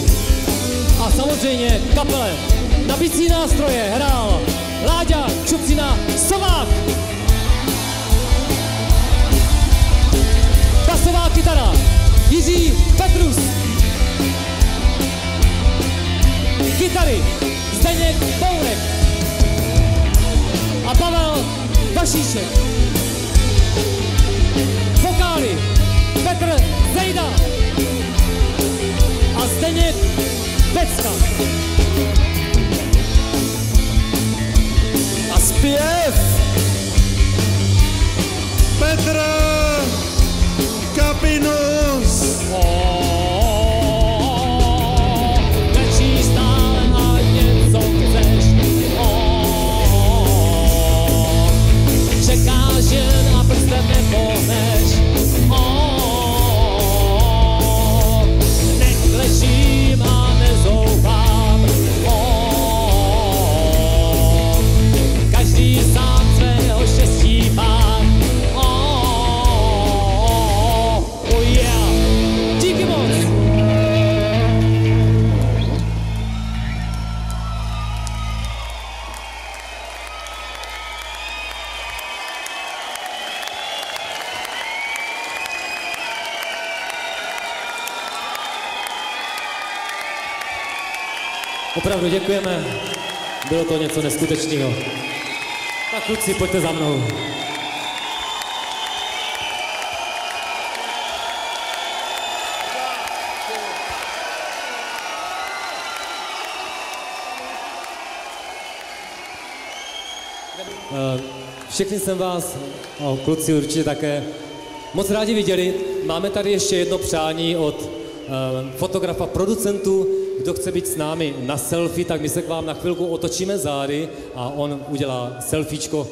a samozřejmě kapele. Na bicí nástroje hrál Láďa Čupřina Sovák. Basová kytara Jiří Petrus. Kytary Zdeněk Bourek a Pavel Vašíček. Vokály Petr Zejda a Zdeněk Pecka. A zpěv Petr Kapinus. Nečíš stále a něco chceš. Čekáš jen a prstem nepohneš. Ležím a nezoufám, každý sám svého štěstí má, díky moc. Opravdu děkujeme, bylo to něco neskutečného. Tak kluci, pojďte za mnou. Všechny jsem vás, a kluci určitě také, moc rádi viděli. Máme tady ještě jedno přání od fotografa producentů. Kdo chce být s námi na selfie, tak my se k vám na chvilku otočíme zády a on udělá selfiečko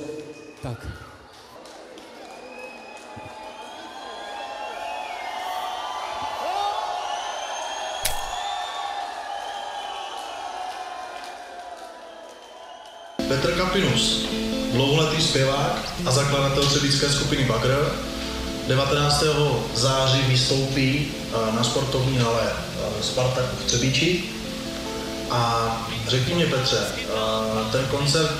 Tak. Petr Kapinus, dlouholetý zpěvák a zakladatel třebíčské skupiny Bagr, 19. září vystoupí na sportovní hale Spartak v Třebíči. A řekni mě, Petře, ten koncert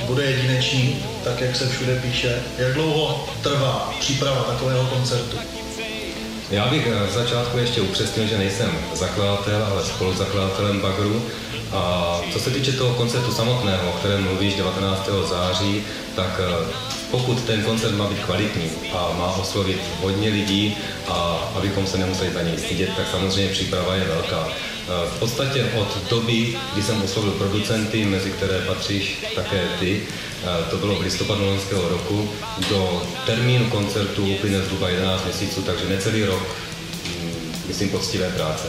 bude jedinečný, tak jak se všude píše. Jak dlouho trvá příprava takového koncertu? Já bych v začátku ještě upřesnil, že nejsem zakladatel, ale spoluzakladatelem Bagru. A co se týče toho koncertu samotného, o kterém mluvíš 19. září, tak pokud ten koncert má být kvalitní a má oslovit hodně lidí a abychom se nemuseli za něj stydět, tak samozřejmě příprava je velká. V podstatě od doby, kdy jsem oslovil producenty, mezi které patříš také ty, to bylo v listopadu loňského roku, do termínu koncertu uplyne zhruba 11 měsíců, takže necelý rok, myslím, poctivé práce.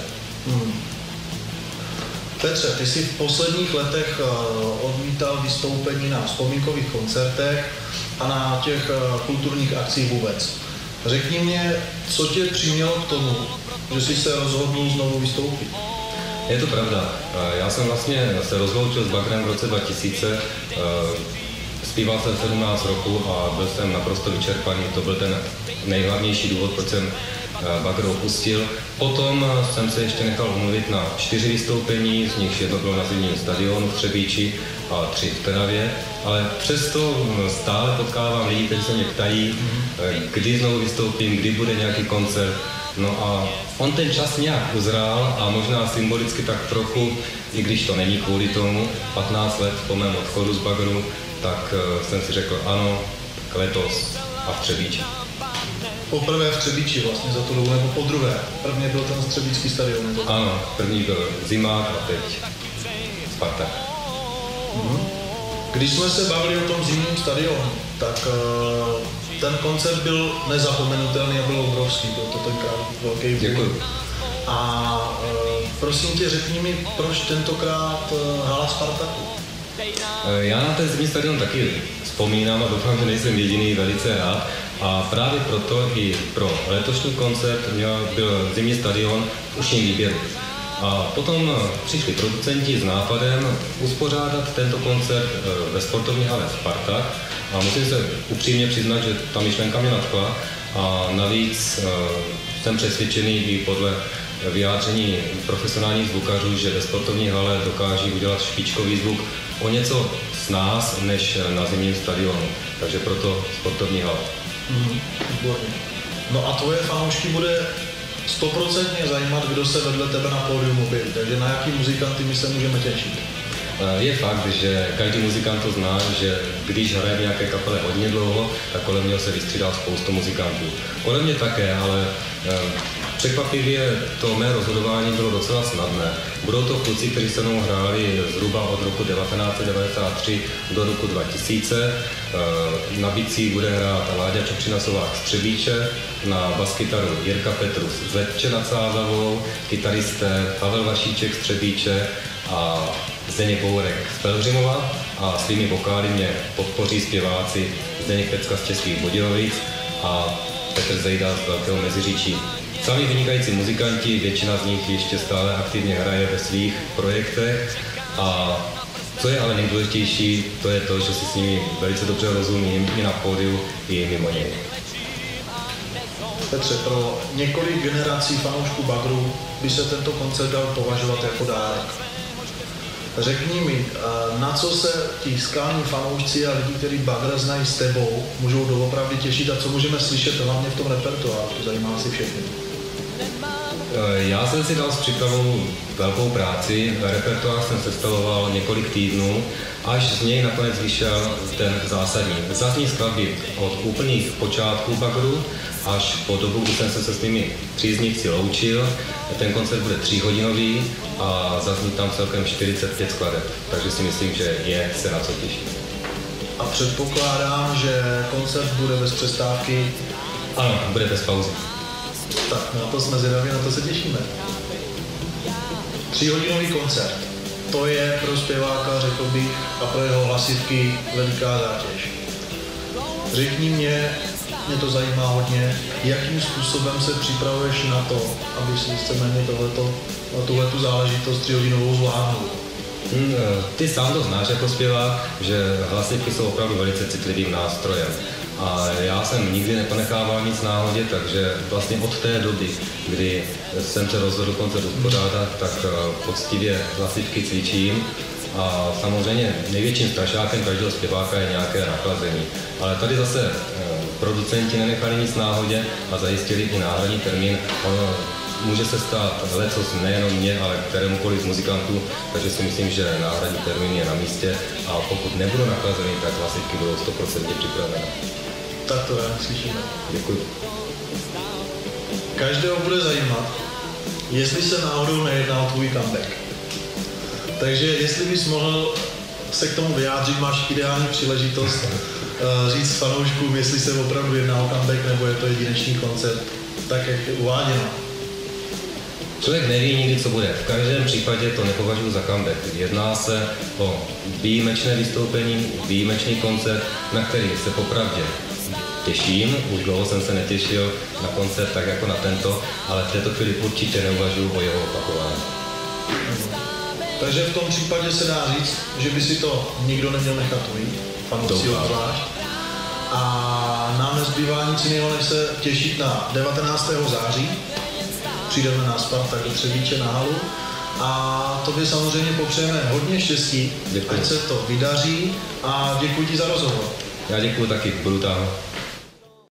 Petře, ty jsi v posledních letech odmítal vystoupení na vzpomínkových koncertech a na těch kulturních akcích vůbec. Řekni mě, co tě přimělo k tomu, že jsi se rozhodl znovu vystoupit? Je to pravda. Já jsem vlastně se rozloučil s Bagrem v roce 2000. Zpíval jsem 17 roku a byl jsem naprosto vyčerpaný. To byl ten nejhlavnější důvod, proč jsem Bagr opustil. Potom jsem se ještě nechal umluvit na 4 vystoupení, z nichž jedno bylo na zimním stadionu v Třebíči a 3 v Trnavě, ale přesto stále potkávám lidi, kteří se mě ptají, kdy znovu vystoupím, kdy bude nějaký koncert. No a on ten čas nějak uzrál a možná symbolicky tak trochu, i když to není kvůli tomu, 15 let po mém odchodu z Bagru, tak jsem si řekl ano, letos a v Třebíči. Poprvé v Třebíči vlastně za tu dobu, nebo podruhé. První byl ten třebíčský stadion. Ano, první byl Zimák a teď Spartak. Když jsme se bavili o tom zimním stadionu, tak ten koncert byl nezapomenutelný a byl obrovský, byl to tenkrát velký vůd. Děkuji. A prosím tě, řekni mi, proč tentokrát hala Spartaku? Já na ten zimní stadion taky vzpomínám a doufám, že nejsem jediný, velice rád. A právě proto i pro letošní koncert byl zimní stadion v užším výběru. A potom přišli producenti s nápadem uspořádat tento koncert ve sportovní hale Spartak. A musím se upřímně přiznat, že ta myšlenka mě nadchla. A navíc jsem přesvědčený i podle vyjádření profesionálních zvukařů, že ve sportovní hale dokáží udělat špičkový zvuk o něco s nás, než na zimním stadionu. Takže proto sportovní hala. No a tvoje fanoušky bude 100% zajímat, kdo se vedle tebe na pódium objeví, takže na jaký muzikanty my se můžeme těšit? Je fakt, že každý muzikant to zná, že když hraje v nějaké kapele hodně dlouho, tak kolem něho se vystřídá spoustu muzikantů. Kolem mě také, ale překvapivě to mé rozhodování bylo docela snadné. Budou to kluci, kteří se mnou hráli zhruba od roku 1993 do roku 2000. Na bicí bude hrát Láďa Čupřina Sovák z Třebíče, na baskytaru Jirka Petrus z Letče nad Sázavou, kytaristé Pavel Vašíček z Třebíče a Zdeněk Bourek z Bělřimová a svými vokály mě podpoří zpěváci Zdeněk Pecka z Českých Budějovic a Petr Zejda z Velkého Meziříčí. Sami vynikající muzikanti, většina z nich ještě stále aktivně hraje ve svých projektech a co je ale nejdůležitější, to je to, že si s nimi velice dobře rozumím i na pódiu, i mimo něj. Petře, pro několik generací fanoušků Bagru by se tento koncert dal považovat jako dárek. Řekni mi, na co se ti skalní fanoušci a lidi, kteří Bagr znají s tebou, můžou doopravdy těšit a co můžeme slyšet hlavně v tom repertoáru, to zajímá si všechny. Já jsem si dal s přípravou velkou práci, repertoár jsem sestavoval několik týdnů, až z něj nakonec vyšel ten zásadní. Zásadní skladby od úplných počátků Bagru až po dobu, kdy jsem se s nimi příznivci loučil. Ten koncert bude 3hodinový a zazní tam celkem 45 skladeb, takže si myslím, že je se na co těšit. A předpokládám, že koncert bude bez přestávky? Ano, bude bez pauzy. Tak, na to jsme zvědaví, na to se těšíme. 3hodinový koncert, to je pro zpěváka, řekl bych, a pro jeho hlasivky veliká zátěž. Řekni mě to zajímá hodně, jakým způsobem se připravuješ na to, aby si víceméně tuhletu záležitost 3hodinovou zvládnul. Ty sám to znáš jako zpěvák, že hlasivky jsou opravdu velice citlivým nástrojem. A já jsem nikdy nepanechával nic náhodě, takže vlastně od té doby, kdy jsem se rozhodl koncert uspořádat, tak poctivě hlasivky cvičím. A samozřejmě největším strašákem každého zpěváka je nějaké nachlazení. Ale tady zase producenti nenechali nic náhodě a zajistili i náhradní termín. Může se stát lecos nejenom mě, ale kterémukoliv z muzikantů, takže si myslím, že náhradní termín je na místě a pokud nebudu nachlazený, tak hlasivky budou 100% připravené. Tak to je, slyšíme. Děkuji. Každého bude zajímat, jestli se náhodou nejedná o tvůj comeback. Takže jestli bys mohl se k tomu vyjádřit, máš ideální příležitost říct fanouškům, jestli se opravdu jedná o comeback, nebo je to jedinečný koncert, tak jak je uváděno. Člověk neví nikdy, co bude. V každém případě to nepovažuji za comeback. Jedná se o výjimečné vystoupení, výjimečný koncert, na který se popravdě těším. Už dlouho jsem se netěšil na koncert tak jako na tento, ale v této chvíli určitě neuvažuji o jeho opakování. Takže v tom případě se dá říct, že by si to nikdo neměl nechat ujít, fanoušci obzvlášť. A nám nezbývá nic jiného, než se těšit na 19. září. Přijdeme na Spartak do Třebíče na halu a tobě samozřejmě popřejeme hodně štěstí, děkuji. Ať se to vydaří a děkuji ti za rozhovor. Já děkuji taky, budu tam.